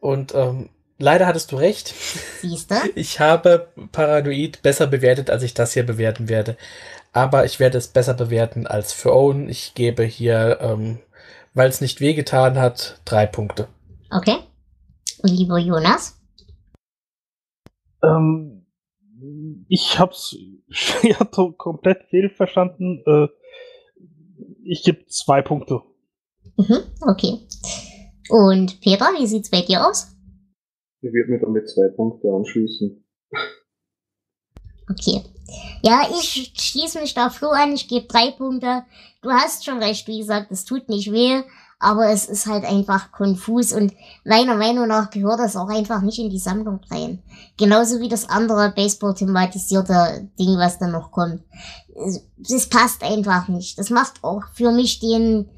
Und ähm, leider hattest du recht. Siehst du? Ich habe Paranoid besser bewertet, als ich das hier bewerten werde. Aber ich werde es besser bewerten als für Owen. Ich gebe hier, ähm, weil es nicht wehgetan hat, drei Punkte. Okay. Und lieber Jonas? Ähm, ich habe es schwer komplett fehlverstanden. Äh, Ich gebe zwei Punkte. Mhm, okay. Und Peter, wie sieht's bei dir aus? Ich würde mich damit zwei Punkte anschließen. Okay. Ja, ich schließe mich da Flo an, ich gebe drei Punkte. Du hast schon recht, wie gesagt, es tut nicht weh, aber es ist halt einfach konfus und meiner Meinung nach gehört das auch einfach nicht in die Sammlung rein. Genauso wie das andere Baseball-thematisierte Ding, was dann noch kommt. Das passt einfach nicht. Das macht auch für mich den,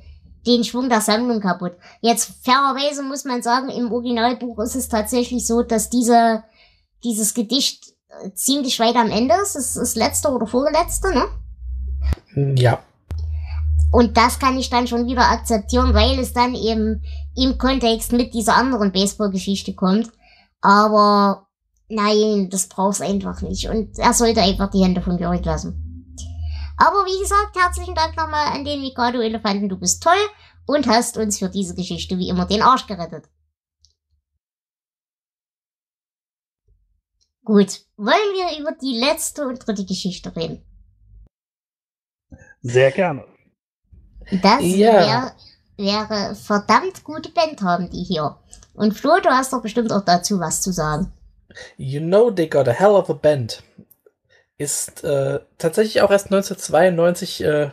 den Schwung der Sammlung kaputt. Jetzt, fairerweise muss man sagen, im Originalbuch ist es tatsächlich so, dass diese, dieses Gedicht ziemlich weit am Ende ist. Es ist das letzte oder vorletzte, ne? Ja. Und das kann ich dann schon wieder akzeptieren, weil es dann eben im Kontext mit dieser anderen Baseball-Geschichte kommt. Aber nein, das braucht's einfach nicht. Und er sollte einfach die Hände von Gerrit lassen. Aber wie gesagt, herzlichen Dank nochmal an den Mikado-Elefanten. Du bist toll und hast uns für diese Geschichte wie immer den Arsch gerettet. Gut, wollen wir über die letzte und dritte Geschichte reden? Sehr gerne. Das ja. wär, wäre verdammt gute Band haben die hier. Und Flo, du hast doch bestimmt auch dazu was zu sagen. You know they got a hell of a band. Ist äh, tatsächlich auch erst neunzehnhundertzweiundneunzig äh,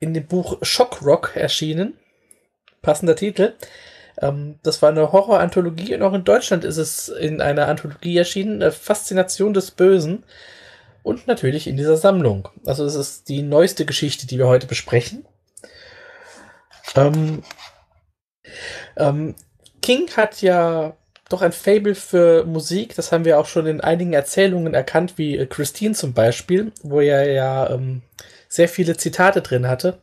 in dem Buch Shock Rock erschienen. Passender Titel. Ähm, das war eine Horror-Anthologie und auch in Deutschland ist es in einer Anthologie erschienen. Äh, Faszination des Bösen. Und natürlich in dieser Sammlung. Also es ist die neueste Geschichte, die wir heute besprechen. Ähm, ähm, King hat ja doch ein Faible für Musik, das haben wir auch schon in einigen Erzählungen erkannt, wie Christine zum Beispiel, wo er ja ähm, sehr viele Zitate drin hatte.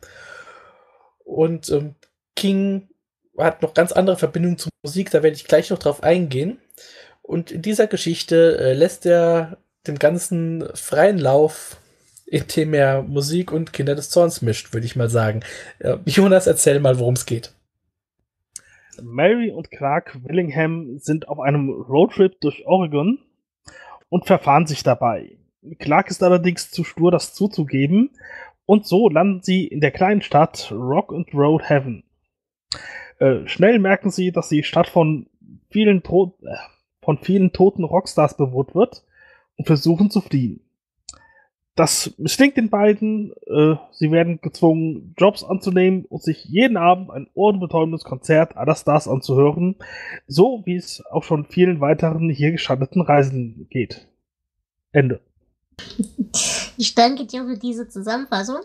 Und ähm, King hat noch ganz andere Verbindungen zur Musik, da werde ich gleich noch drauf eingehen. Und in dieser Geschichte äh, lässt er dem ganzen freien Lauf, indem er Musik und Kinder des Zorns mischt, würde ich mal sagen. Äh, Jonas, erzähl mal, worum es geht. Mary und Clark Willingham sind auf einem Roadtrip durch Oregon und verfahren sich dabei. Clark ist allerdings zu stur, das zuzugeben, und so landen sie in der kleinen Stadt Rock and Roll Heaven. Äh, schnell merken sie, dass die Stadt von vielen, to- äh, von vielen toten Rockstars bewohnt wird und versuchen zu fliehen. Das misslingt den beiden, äh, sie werden gezwungen, Jobs anzunehmen und sich jeden Abend ein ohrenbetäubendes Konzert aller Stars anzuhören, so wie es auch schon vielen weiteren hier gestrandeten Reisen geht. Ende. Ich danke dir für diese Zusammenfassung.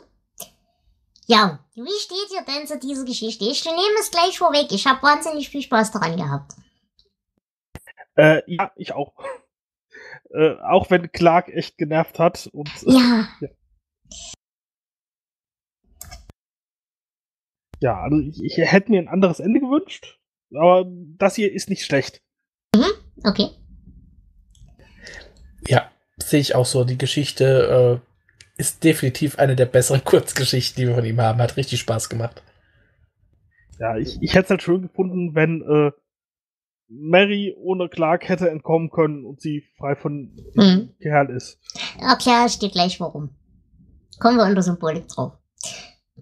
Ja, wie steht ihr denn zu dieser Geschichte? Ich nehme es gleich vorweg, ich habe wahnsinnig viel Spaß daran gehabt. Äh, ja, ich auch. Äh, auch wenn Clark echt genervt hat. Und, äh, ja. ja. Ja, also ich, ich hätte mir ein anderes Ende gewünscht, aber das hier ist nicht schlecht. Mhm, okay. Ja, sehe ich auch so. Die Geschichte äh, ist definitiv eine der besseren Kurzgeschichten, die wir von ihm haben. Hat richtig Spaß gemacht. Ja, ich, ich hätte es halt schön gefunden, wenn äh, Mary ohne Clark hätte entkommen können und sie frei von mhm. Kerl ist. Okay, steht gleich warum. Kommen wir unter Symbolik drauf.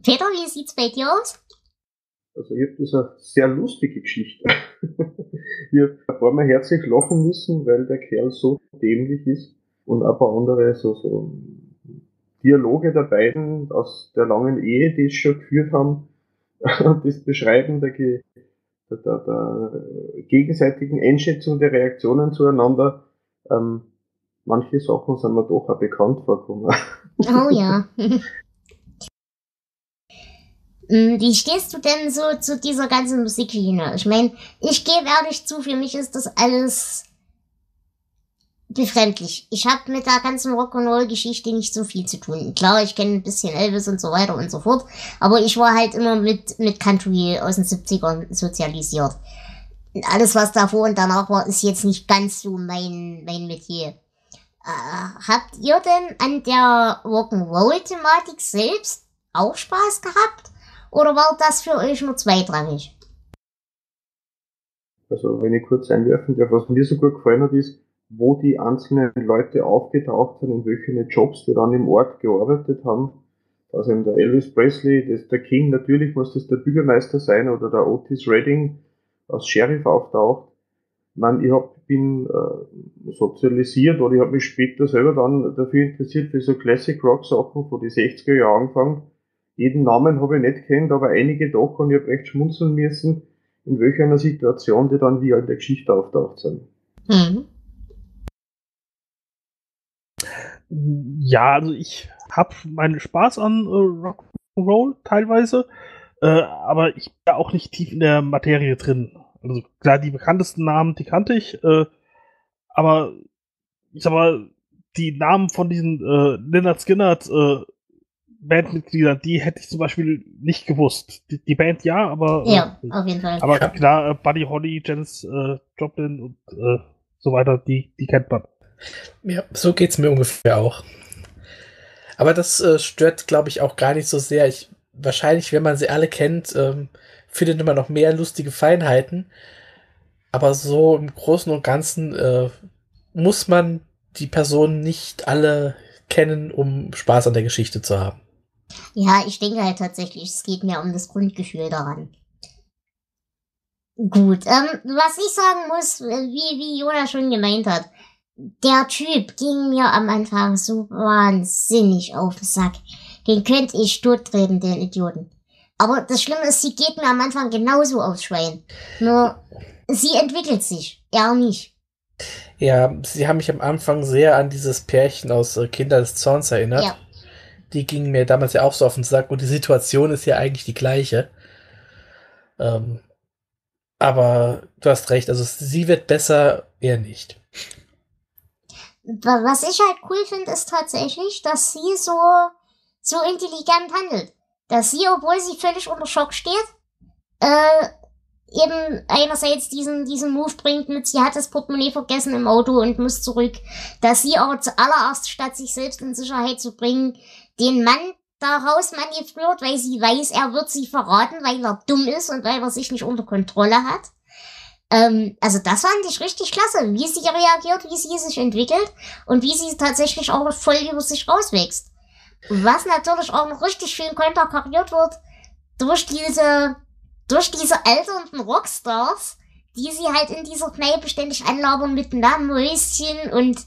Peter, wie sieht's bei dir aus? Also ich habe das eine sehr lustige Geschichte. Ich habe vor allem herzlich lachen müssen, weil der Kerl so dämlich ist und ein paar andere so, so Dialoge der beiden aus der langen Ehe, die es schon geführt haben, das Beschreiben der, der, der, der gegenseitigen Einschätzung der Reaktionen zueinander, ähm, manche Sachen sind mir doch auch bekannt vorgekommen. Oh ja. Wie stehst du denn so zu dieser ganzen Musikschiene? Ich meine, ich gebe ehrlich zu, für mich ist das alles befremdlich. Ich habe mit der ganzen Rock'n'Roll-Geschichte nicht so viel zu tun. Klar, ich kenne ein bisschen Elvis und so weiter und so fort, aber ich war halt immer mit, mit Country aus den siebzigern sozialisiert. Alles, was davor und danach war, ist jetzt nicht ganz so mein, mein Metier. Äh, habt ihr denn an der Rock'n'Roll-Thematik selbst auch Spaß gehabt? Oder war das für euch nur zweitrangig? Also, wenn ich kurz einwerfen darf, was mir so gut gefallen hat, ist, wo die einzelnen Leute aufgetaucht sind und welche Jobs die dann im Ort gearbeitet haben. Also eben der Elvis Presley, das der King, natürlich muss das der Bürgermeister sein, oder der Otis Redding als Sheriff auftaucht. Ich meine, ich hab, bin äh, sozialisiert, oder ich habe mich später selber dann dafür interessiert, für so Classic Rock Sachen von den sechziger Jahren angefangen. Jeden Namen habe ich nicht kennt, aber einige doch, und ich habe echt schmunzeln müssen, in welcher einer Situation die dann wie in der Geschichte auftaucht sind. Mhm. Ja, also ich habe meinen Spaß an äh, Rock'n'Roll teilweise, äh, aber ich bin auch nicht tief in der Materie drin. Also klar, die bekanntesten Namen, die kannte ich, äh, aber ich sag mal, die Namen von diesen äh, Lynyrd Skynyrd äh, Bandmitgliedern, die hätte ich zum Beispiel nicht gewusst. Die, die Band ja, aber äh, ja, auf jeden Fall. Aber klar, äh, Buddy Holly, Janis äh, Joplin und äh, so weiter, die, die kennt man. Ja, so geht's mir ungefähr auch. Aber das äh, stört, glaube ich, auch gar nicht so sehr. Ich, wahrscheinlich, wenn man sie alle kennt, ähm, findet man noch mehr lustige Feinheiten. Aber so im Großen und Ganzen äh, muss man die Personen nicht alle kennen, um Spaß an der Geschichte zu haben. Ja, ich denke halt tatsächlich, es geht mir um das Grundgefühl daran. Gut, ähm, was ich sagen muss, wie, wie Jonas schon gemeint hat, der Typ ging mir am Anfang so wahnsinnig auf den Sack. Den könnte ich tottreten, den Idioten. Aber das Schlimme ist, sie geht mir am Anfang genauso aufs Schwein. Nur, sie entwickelt sich, er nicht. Ja, sie haben mich am Anfang sehr an dieses Pärchen aus Kinder des Zorns erinnert. Ja. Die gingen mir damals ja auch so auf den Sack, und die Situation ist ja eigentlich die gleiche. Ähm, aber du hast recht, also sie wird besser, er nicht. Was ich halt cool finde, ist tatsächlich, dass sie so, so intelligent handelt. Dass sie, obwohl sie völlig unter Schock steht, äh, eben einerseits diesen, diesen Move bringt mit, sie hat das Portemonnaie vergessen im Auto und muss zurück. Dass sie aber zuallererst, statt sich selbst in Sicherheit zu bringen, den Mann daraus manövriert, weil sie weiß, er wird sie verraten, weil er dumm ist und weil er sich nicht unter Kontrolle hat. Also das fand ich richtig klasse, wie sie reagiert, wie sie sich entwickelt und wie sie tatsächlich auch voll über sich rauswächst. Was natürlich auch noch richtig schön konterkariert wird durch diese, durch diese alternden Rockstars, die sie halt in dieser Kneipe ständig anlabern mit Namenhäuschen und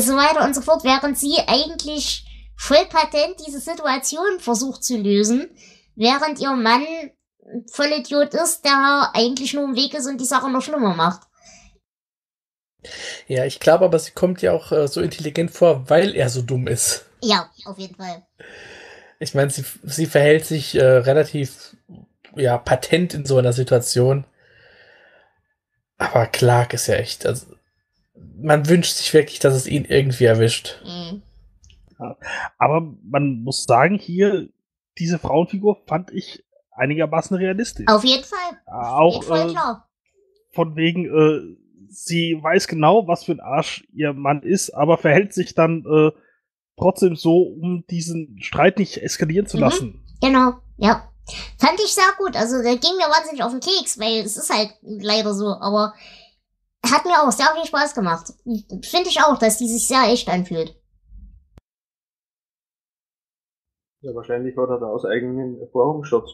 so weiter und so fort, während sie eigentlich voll patent diese Situation versucht zu lösen, während ihr Mann Vollidiot ist, der eigentlich nur im Weg ist und die Sache noch schlimmer macht. Ja, ich glaube aber, sie kommt ja auch äh, so intelligent vor, weil er so dumm ist. Ja, auf jeden Fall. Ich meine, sie, sie verhält sich äh, relativ ja, patent in so einer Situation. Aber Clark ist ja echt, also man wünscht sich wirklich, dass es ihn irgendwie erwischt. Mhm. Ja, aber man muss sagen, hier, diese Frauenfigur fand ich einigermaßen realistisch. Auf jeden Fall. Auch jeden Fall, äh, klar. Von wegen, äh, sie weiß genau, was für ein Arsch ihr Mann ist, aber verhält sich dann äh, trotzdem so, um diesen Streit nicht eskalieren zu mhm. lassen. Genau, ja. Fand ich sehr gut. Also, das ging mir wahnsinnig auf den Keks, weil es ist halt leider so, aber hat mir auch sehr viel Spaß gemacht. Finde ich auch, dass die sich sehr echt anfühlt. Ja, wahrscheinlich hat er da aus eigenen Erfahrungsschatz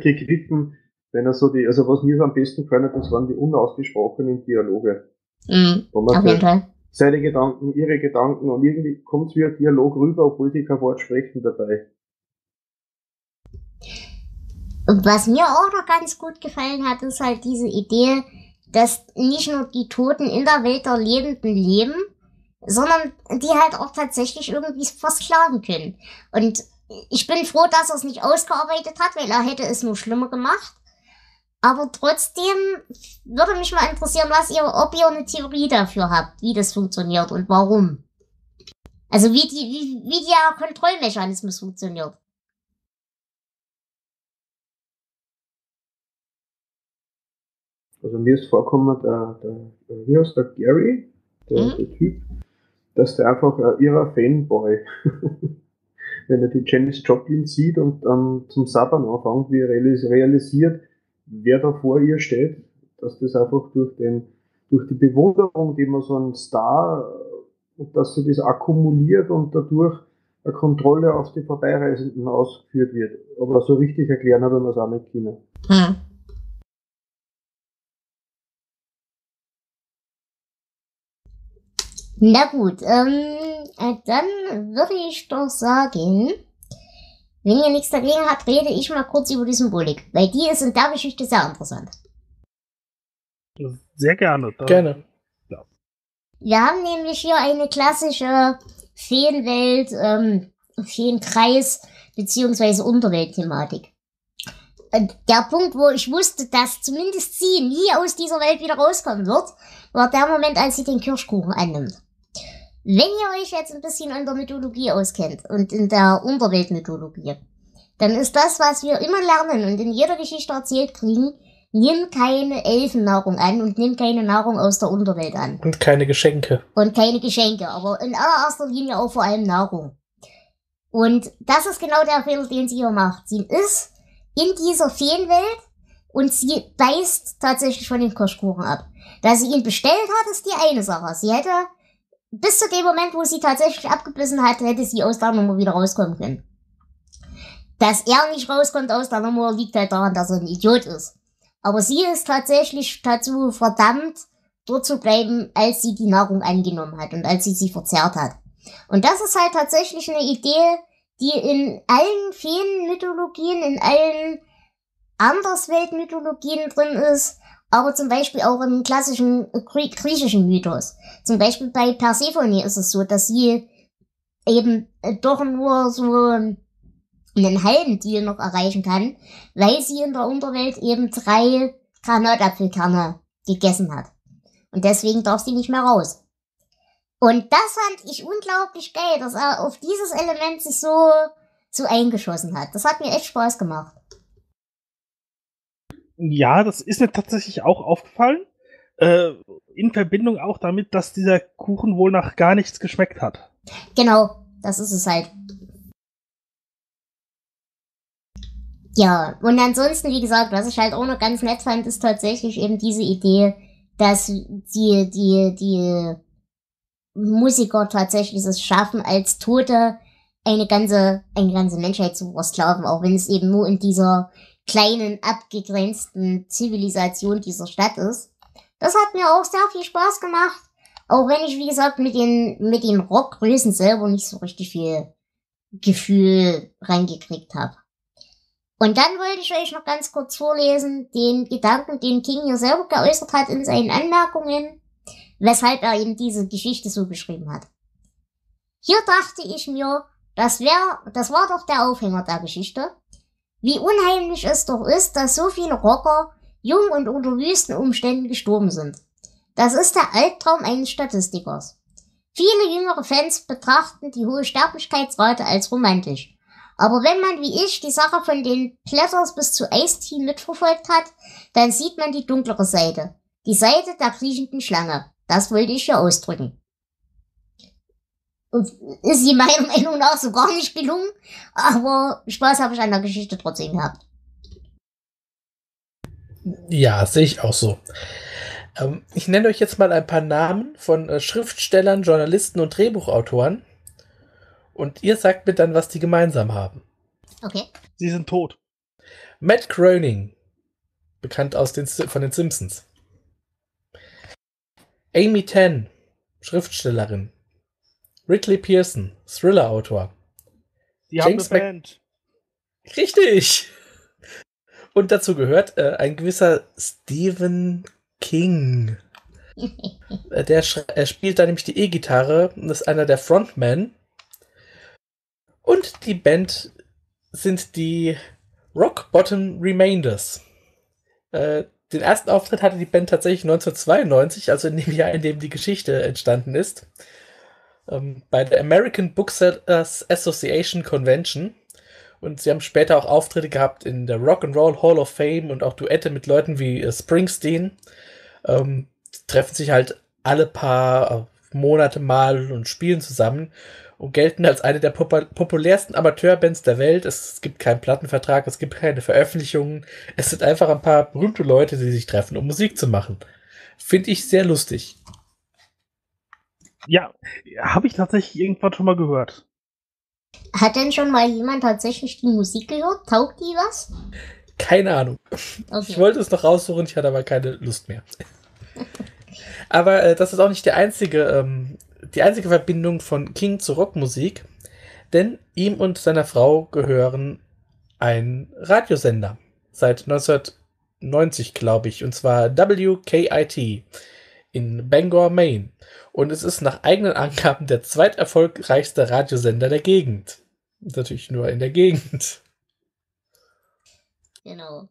gegriffen, wenn er so die, also was mir am besten gefallen hat, das waren die unausgesprochenen Dialoge. Mhm, wo man auf jeden Fall. Seine Gedanken, ihre Gedanken, und irgendwie kommt es wie ein Dialog rüber, obwohl die kein Wort sprechen dabei. Und was mir auch noch ganz gut gefallen hat, ist halt diese Idee, dass nicht nur die Toten in der Welt der Lebenden leben, sondern die halt auch tatsächlich irgendwie versklaven können. Und ich bin froh, dass er es nicht ausgearbeitet hat, weil er hätte es nur schlimmer gemacht. Aber trotzdem würde mich mal interessieren, was ihr, ob ihr eine Theorie dafür habt, wie das funktioniert und warum. Also wie, die, wie, wie der Kontrollmechanismus funktioniert. Also mir ist vorgekommen, der, der, wie heißt der Gary, der, mhm. der Typ, dass der einfach ein irrer Fanboy, wenn er die Janis Joplin sieht und dann zum Sabbern anfängt, wie er realisiert, wer da vor ihr steht, dass das einfach durch, den, durch die Bewunderung, die man so einen Star, dass sie das akkumuliert und dadurch eine Kontrolle auf die Vorbeireisenden ausgeführt wird. Aber so richtig erklären hat er das auch nicht können. Mhm. Na gut, ähm, dann würde ich doch sagen, wenn ihr nichts dagegen habt, rede ich mal kurz über die Symbolik, weil die ist in der Geschichte sehr interessant. Sehr gerne. Gerne. Ja. Wir haben nämlich hier eine klassische Feenwelt, ähm, Feenkreis, beziehungsweise Unterwelt-Thematik. Der Punkt, wo ich wusste, dass zumindest sie nie aus dieser Welt wieder rauskommen wird, war der Moment, als sie den Kirschkuchen annimmt. Wenn ihr euch jetzt ein bisschen an der Mythologie auskennt und in der Unterweltmythologie, dann ist das, was wir immer lernen und in jeder Geschichte erzählt kriegen, nimm keine Elfennahrung an und nimm keine Nahrung aus der Unterwelt an. Und keine Geschenke. Und keine Geschenke, aber in allererster Linie auch vor allem Nahrung. Und das ist genau der Fehler, den sie hier macht. Sie ist in dieser Feenwelt und sie beißt tatsächlich von dem Kirschkuchen ab. Dass sie ihn bestellt hat, ist die eine Sache. Sie hätte... Bis zu dem Moment, wo sie tatsächlich abgebissen hat, hätte sie aus der Nummer wieder rauskommen können. Dass er nicht rauskommt aus der Nummer, liegt halt daran, dass er ein Idiot ist. Aber sie ist tatsächlich dazu verdammt, dort zu bleiben, als sie die Nahrung angenommen hat und als sie sie verzehrt hat. Und das ist halt tatsächlich eine Idee, die in allen Feenmythologien, in allen Andersweltmythologien drin ist, aber zum Beispiel auch im klassischen Grie- griechischen Mythos. Zum Beispiel bei Persephone ist es so, dass sie eben doch nur so einen halben Deal noch erreichen kann, weil sie in der Unterwelt eben drei Granatapfelkerne gegessen hat. Und deswegen darf sie nicht mehr raus. Und das fand ich unglaublich geil, dass er auf dieses Element sich so, so eingeschossen hat. Das hat mir echt Spaß gemacht. Ja, das ist mir tatsächlich auch aufgefallen. Äh, in Verbindung auch damit, dass dieser Kuchen wohl nach gar nichts geschmeckt hat. Genau, das ist es halt. Ja, und ansonsten, wie gesagt, was ich halt auch noch ganz nett fand, ist tatsächlich eben diese Idee, dass die, die, die Musiker tatsächlich es schaffen, als Tote eine ganze, eine ganze Menschheit zu versklaven, auch wenn es eben nur in dieser kleinen, abgegrenzten Zivilisation dieser Stadt ist. Das hat mir auch sehr viel Spaß gemacht, auch wenn ich, wie gesagt, mit den, mit den Rockgrößen selber nicht so richtig viel Gefühl reingekriegt habe. Und dann wollte ich euch noch ganz kurz vorlesen, den Gedanken, den King hier selber geäußert hat in seinen Anmerkungen, weshalb er eben diese Geschichte so geschrieben hat. Hier dachte ich mir, das wäre, das war doch der Aufhänger der Geschichte. Wie unheimlich es doch ist, dass so viele Rocker jung und unter wüsten Umständen gestorben sind. Das ist der Albtraum eines Statistikers. Viele jüngere Fans betrachten die hohe Sterblichkeitsrate als romantisch. Aber wenn man wie ich die Sache von den Platters bis zu Ice-Tea mitverfolgt hat, dann sieht man die dunklere Seite. Die Seite der kriechenden Schlange. Das wollte ich hier ausdrücken. Ist sie meiner Meinung nach so gar nicht gelungen, aber Spaß habe ich an der Geschichte trotzdem gehabt. Ja, sehe ich auch so. Ähm, ich nenne euch jetzt mal ein paar Namen von äh, Schriftstellern, Journalisten und Drehbuchautoren und ihr sagt mir dann, was die gemeinsam haben. Okay. Sie sind tot. Matt Groening, bekannt aus den, von den Simpsons. Amy Tan, Schriftstellerin. Ridley Pearson, Thriller-Autor. Die James haben eine Mac- Band. Richtig! Und dazu gehört äh, ein gewisser Stephen King. Der er spielt da nämlich die E-Gitarre und ist einer der Frontmen. Und die Band sind die Rock Bottom Remainders. Äh, den ersten Auftritt hatte die Band tatsächlich neunzehnhundertzweiundneunzig, also in dem Jahr, in dem die Geschichte entstanden ist. Ähm, bei der American Booksellers Association Convention. Und sie haben später auch Auftritte gehabt in der Rock'n'Roll Hall of Fame und auch Duette mit Leuten wie äh, Springsteen. Ähm, treffen sich halt alle paar Monate mal und spielen zusammen und gelten als eine der popul- populärsten Amateurbands der Welt. Es gibt keinen Plattenvertrag, es gibt keine Veröffentlichungen. Es sind einfach ein paar berühmte Leute, die sich treffen, um Musik zu machen. Finde ich sehr lustig. Ja, habe ich tatsächlich irgendwann schon mal gehört. Hat denn schon mal jemand tatsächlich die Musik gehört? Taugt die was? Keine Ahnung. Okay. Ich wollte es noch raussuchen, ich hatte aber keine Lust mehr. Aber äh, das ist auch nicht der einzige, ähm, die einzige Verbindung von King zu Rockmusik, denn ihm und seiner Frau gehören ein Radiosender seit neunzehnhundertneunzig, glaube ich, und zwar W K I T in Bangor, Maine. Und es ist nach eigenen Angaben der zweiterfolgreichste Radiosender der Gegend. Natürlich nur in der Gegend. Genau.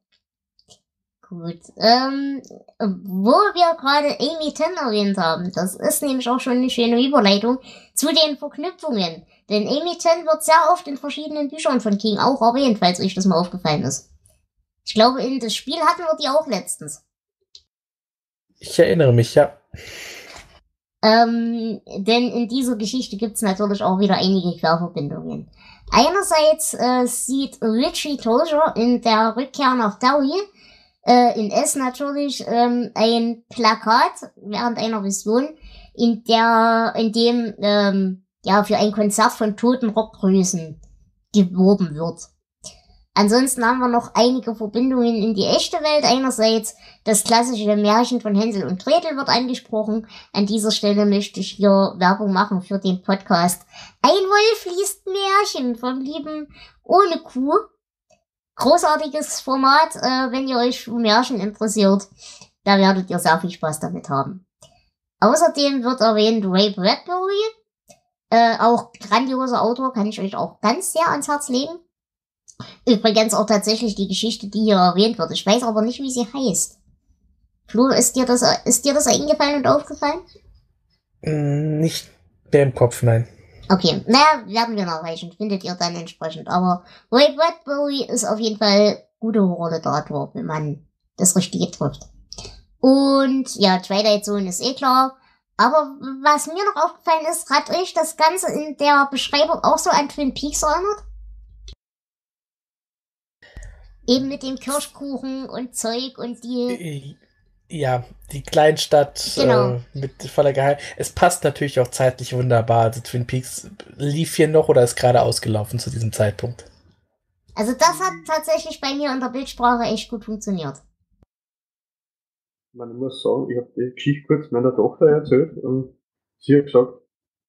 Gut, ähm, wo wir gerade Amy Tan erwähnt haben, das ist nämlich auch schon eine schöne Überleitung zu den Verknüpfungen. Denn Amy Tan wird sehr oft in verschiedenen Büchern von King auch erwähnt, falls euch das mal aufgefallen ist. Ich glaube, in das Spiel hatten wir die auch letztens. Ich erinnere mich, ja. Ähm, denn in dieser Geschichte gibt es natürlich auch wieder einige Querverbindungen. Einerseits äh, sieht Richie Tozier in der Rückkehr nach Derry in S natürlich ähm, ein Plakat während einer Vision, in der, in dem ähm, ja für ein Konzert von toten Rockgrößen geworben wird. Ansonsten haben wir noch einige Verbindungen in die echte Welt. Einerseits das klassische Märchen von Hänsel und Gretel wird angesprochen. An dieser Stelle möchte ich hier Werbung machen für den Podcast Ein Wolf liest Märchen vom lieben Ohne Kuh. Großartiges Format, äh, wenn ihr euch für Märchen interessiert, da werdet ihr sehr viel Spaß damit haben. Außerdem wird erwähnt Ray Bradbury, äh, auch grandioser Autor, kann ich euch auch ganz sehr ans Herz legen. Übrigens auch tatsächlich die Geschichte, die hier erwähnt wird. Ich weiß aber nicht, wie sie heißt. Flo, ist dir das, ist dir das eingefallen und aufgefallen? Nicht mehr im Kopf, nein. Okay, naja, werden wir nachreichen, findet ihr dann entsprechend. Aber Ray Bradbury ist auf jeden Fall gute Horrorliteratur, wenn man das Richtige trifft. Und ja, Twilight Zone ist eh klar. Aber was mir noch aufgefallen ist, hat euch das Ganze in der Beschreibung auch so an Twin Peaks erinnert? Eben mit dem Kirschkuchen und Zeug und die... Ja, die Kleinstadt, genau. äh, mit voller Geheim. Es passt natürlich auch zeitlich wunderbar. Also Twin Peaks lief hier noch oder ist gerade ausgelaufen zu diesem Zeitpunkt. Also das hat tatsächlich bei mir in der Bildsprache echt gut funktioniert. Man muss sagen, ich habe die Geschichte kurz meiner Tochter erzählt und sie hat gesagt,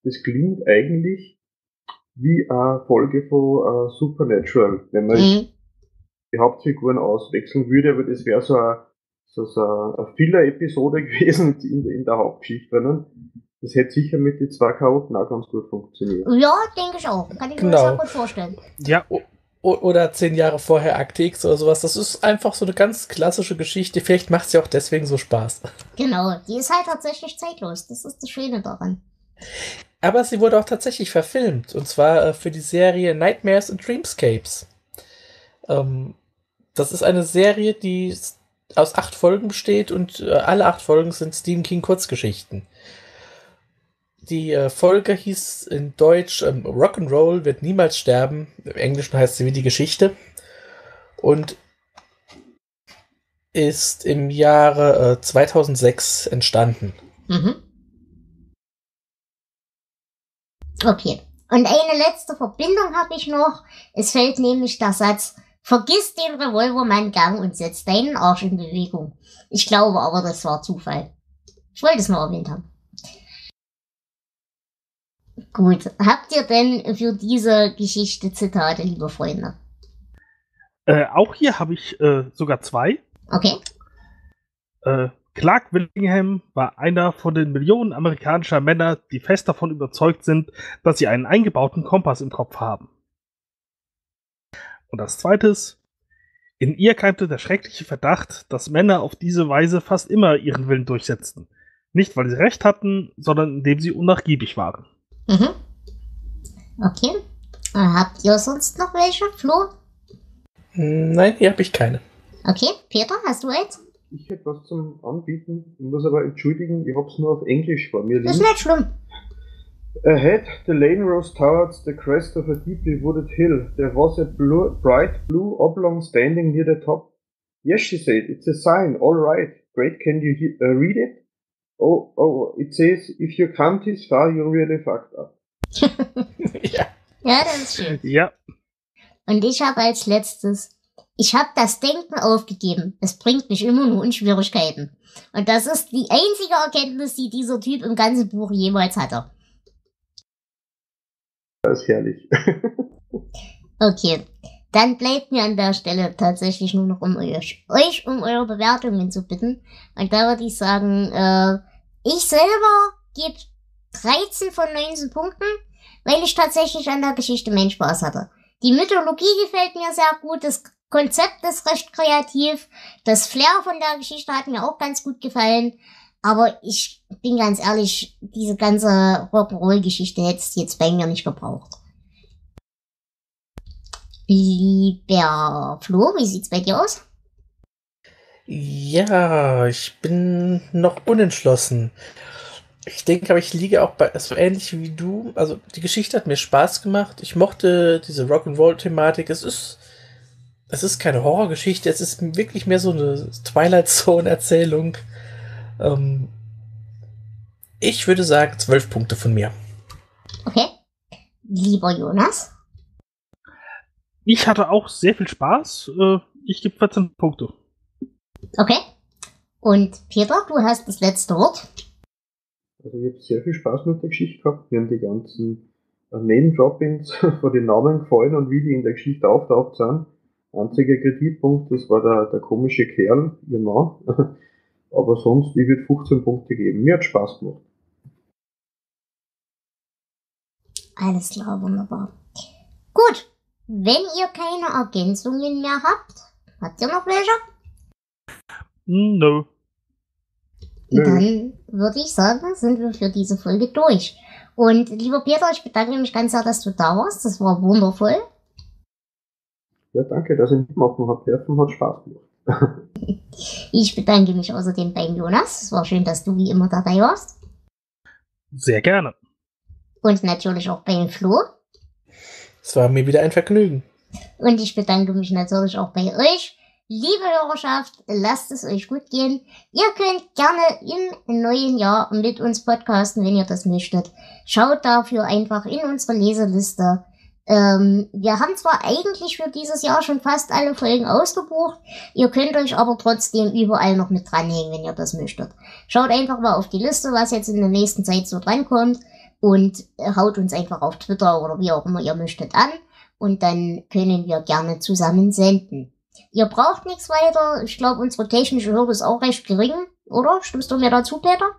es klingt eigentlich wie eine Folge von Supernatural, wenn man mhm. die Hauptfiguren auswechseln würde, aber das wäre so ein Das ist eine Filler-Episode gewesen in der Hauptschicht drinnen. Das hätte sicher mit den zwei Chaoten auch ganz gut funktioniert. Ja, denke ich auch. Kann ich mir genau. das auch gut vorstellen. Ja. O- oder zehn Jahre vorher Akt X oder sowas. Das ist einfach so eine ganz klassische Geschichte. Vielleicht macht sie auch deswegen so Spaß. Genau, die ist halt tatsächlich zeitlos. Das ist das Schöne daran. Aber sie wurde auch tatsächlich verfilmt. Und zwar für die Serie Nightmares and Dreamscapes. Das ist eine Serie, die aus acht Folgen besteht und äh, alle acht Folgen sind Stephen King Kurzgeschichten. Die äh, Folge hieß in Deutsch ähm, Rock'n'Roll wird niemals sterben. Im Englischen heißt sie wie die Geschichte und ist im Jahre äh, zweitausendsechs entstanden. Mhm. Okay. Und eine letzte Verbindung habe ich noch. Es fällt nämlich der Satz: Vergiss den Revolvermann-Gang und setz deinen Arsch in Bewegung. Ich glaube aber, das war Zufall. Ich wollte es nur erwähnt haben. Gut, habt ihr denn für diese Geschichte Zitate, liebe Freunde? Äh, auch hier habe ich äh, sogar zwei. Okay. Äh, Clark Willingham war einer von den Millionen amerikanischer Männer, die fest davon überzeugt sind, dass sie einen eingebauten Kompass im Kopf haben. Und das Zweite ist, in ihr keimte der schreckliche Verdacht, dass Männer auf diese Weise fast immer ihren Willen durchsetzten. Nicht, weil sie recht hatten, sondern indem sie unnachgiebig waren. Mhm. Okay. Habt ihr sonst noch welche, Flo? Nein, hier habe ich keine. Okay, Peter, hast du jetzt? Ich hätte was zum Anbieten, muss aber entschuldigen, ich habe es nur auf Englisch bei mir liegen. Ist nicht schlimm. Ahead, the lane rose towards the crest of a deeply wooded hill. There was a blue, bright blue oblong standing near the top. Yes, she said, it's a sign, all right. Great, can you he- uh, read it? Oh, oh, it says, if you can't this far, you really fucked up. Ja. Ja, das ist schön. Ja. Und ich habe als letztes, ich habe das Denken aufgegeben. Es bringt mich immer nur in Schwierigkeiten. Und das ist die einzige Erkenntnis, die dieser Typ im ganzen Buch jemals hatte. Das ist herrlich. Okay, dann bleibt mir an der Stelle tatsächlich nur noch um euch, euch um eure Bewertungen zu bitten. Und da würde ich sagen, äh, ich selber gebe dreizehn von neunzehn Punkten, weil ich tatsächlich an der Geschichte meinen Spaß hatte. Die Mythologie gefällt mir sehr gut, das Konzept ist recht kreativ, das Flair von der Geschichte hat mir auch ganz gut gefallen. Aber ich bin ganz ehrlich, diese ganze Rock'n'Roll-Geschichte hättest du jetzt bei mir nicht gebraucht. Lieber Flo, wie sieht's bei dir aus? Ja, ich bin noch unentschlossen. Ich denke, aber ich liege auch bei, so ähnlich wie du. Also, die Geschichte hat mir Spaß gemacht. Ich mochte diese Rock'n'Roll-Thematik. Es ist, es ist keine Horrorgeschichte. Es ist wirklich mehr so eine Twilight-Zone-Erzählung. Ich würde sagen, zwölf Punkte von mir. Okay. Lieber Jonas? Ich hatte auch sehr viel Spaß. Ich gebe vierzehn Punkte. Okay. Und Peter, du hast das letzte Wort. Also ich habe sehr viel Spaß mit der Geschichte gehabt. Mir haben die ganzen Name-Droppings von den Namen gefallen und wie die in der Geschichte auftaucht sind. Einziger Kritikpunkt, das war der, der komische Kerl, ihr Mann. Aber sonst, ich würde fünfzehn Punkte geben. Mir hat Spaß gemacht. Alles klar, wunderbar. Gut, wenn ihr keine Ergänzungen mehr habt, habt ihr noch welche? Nö. No. Dann würde ich sagen, sind wir für diese Folge durch. Und lieber Peter, ich bedanke mich ganz sehr, dass du da warst. Das war wundervoll. Ja, danke, dass ich mitmachen habe dürfen. Hat Spaß gemacht. Ich bedanke mich außerdem beim Jonas. Es war schön, dass du wie immer dabei warst. Sehr gerne. Und natürlich auch beim Flo. Es war mir wieder ein Vergnügen. Und ich bedanke mich natürlich auch bei euch. Liebe Hörerschaft, lasst es euch gut gehen. Ihr könnt gerne im neuen Jahr mit uns podcasten, wenn ihr das möchtet. Schaut dafür einfach in unsere Leseliste. Ähm, wir haben zwar eigentlich für dieses Jahr schon fast alle Folgen ausgebucht, ihr könnt euch aber trotzdem überall noch mit dranhängen, wenn ihr das möchtet. Schaut einfach mal auf die Liste, was jetzt in der nächsten Zeit so drankommt und haut uns einfach auf Twitter oder wie auch immer ihr möchtet an und dann können wir gerne zusammen senden. Ihr braucht nichts weiter, ich glaube unsere technische Hürde ist auch recht gering, oder? Stimmst du mir dazu, Peter?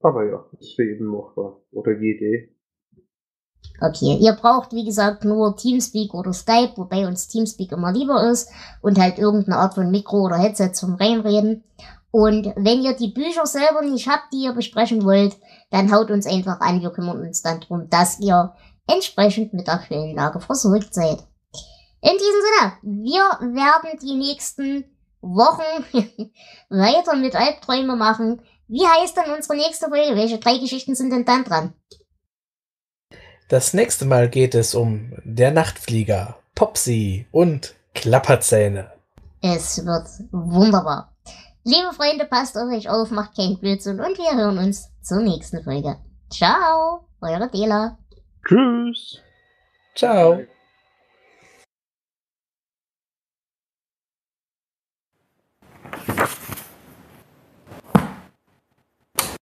Aber ja, ist für jeden machbar oder jede. Okay, ihr braucht, wie gesagt, nur Teamspeak oder Skype, wobei uns Teamspeak immer lieber ist und halt irgendeine Art von Mikro oder Headset zum Reinreden. Und wenn ihr die Bücher selber nicht habt, die ihr besprechen wollt, dann haut uns einfach an. Wir kümmern uns dann darum, dass ihr entsprechend mit der Quellenlage versorgt seid. In diesem Sinne, wir werden die nächsten Wochen weiter mit Albträume machen. Wie heißt denn unsere nächste Folge? Welche drei Geschichten sind denn dann dran? Das nächste Mal geht es um Der Nachtflieger, Popsi und Klapperzähne. Es wird wunderbar. Liebe Freunde, passt auf euch auf, macht keinen Blödsinn und wir hören uns zur nächsten Folge. Ciao, eure Dela. Tschüss. Ciao.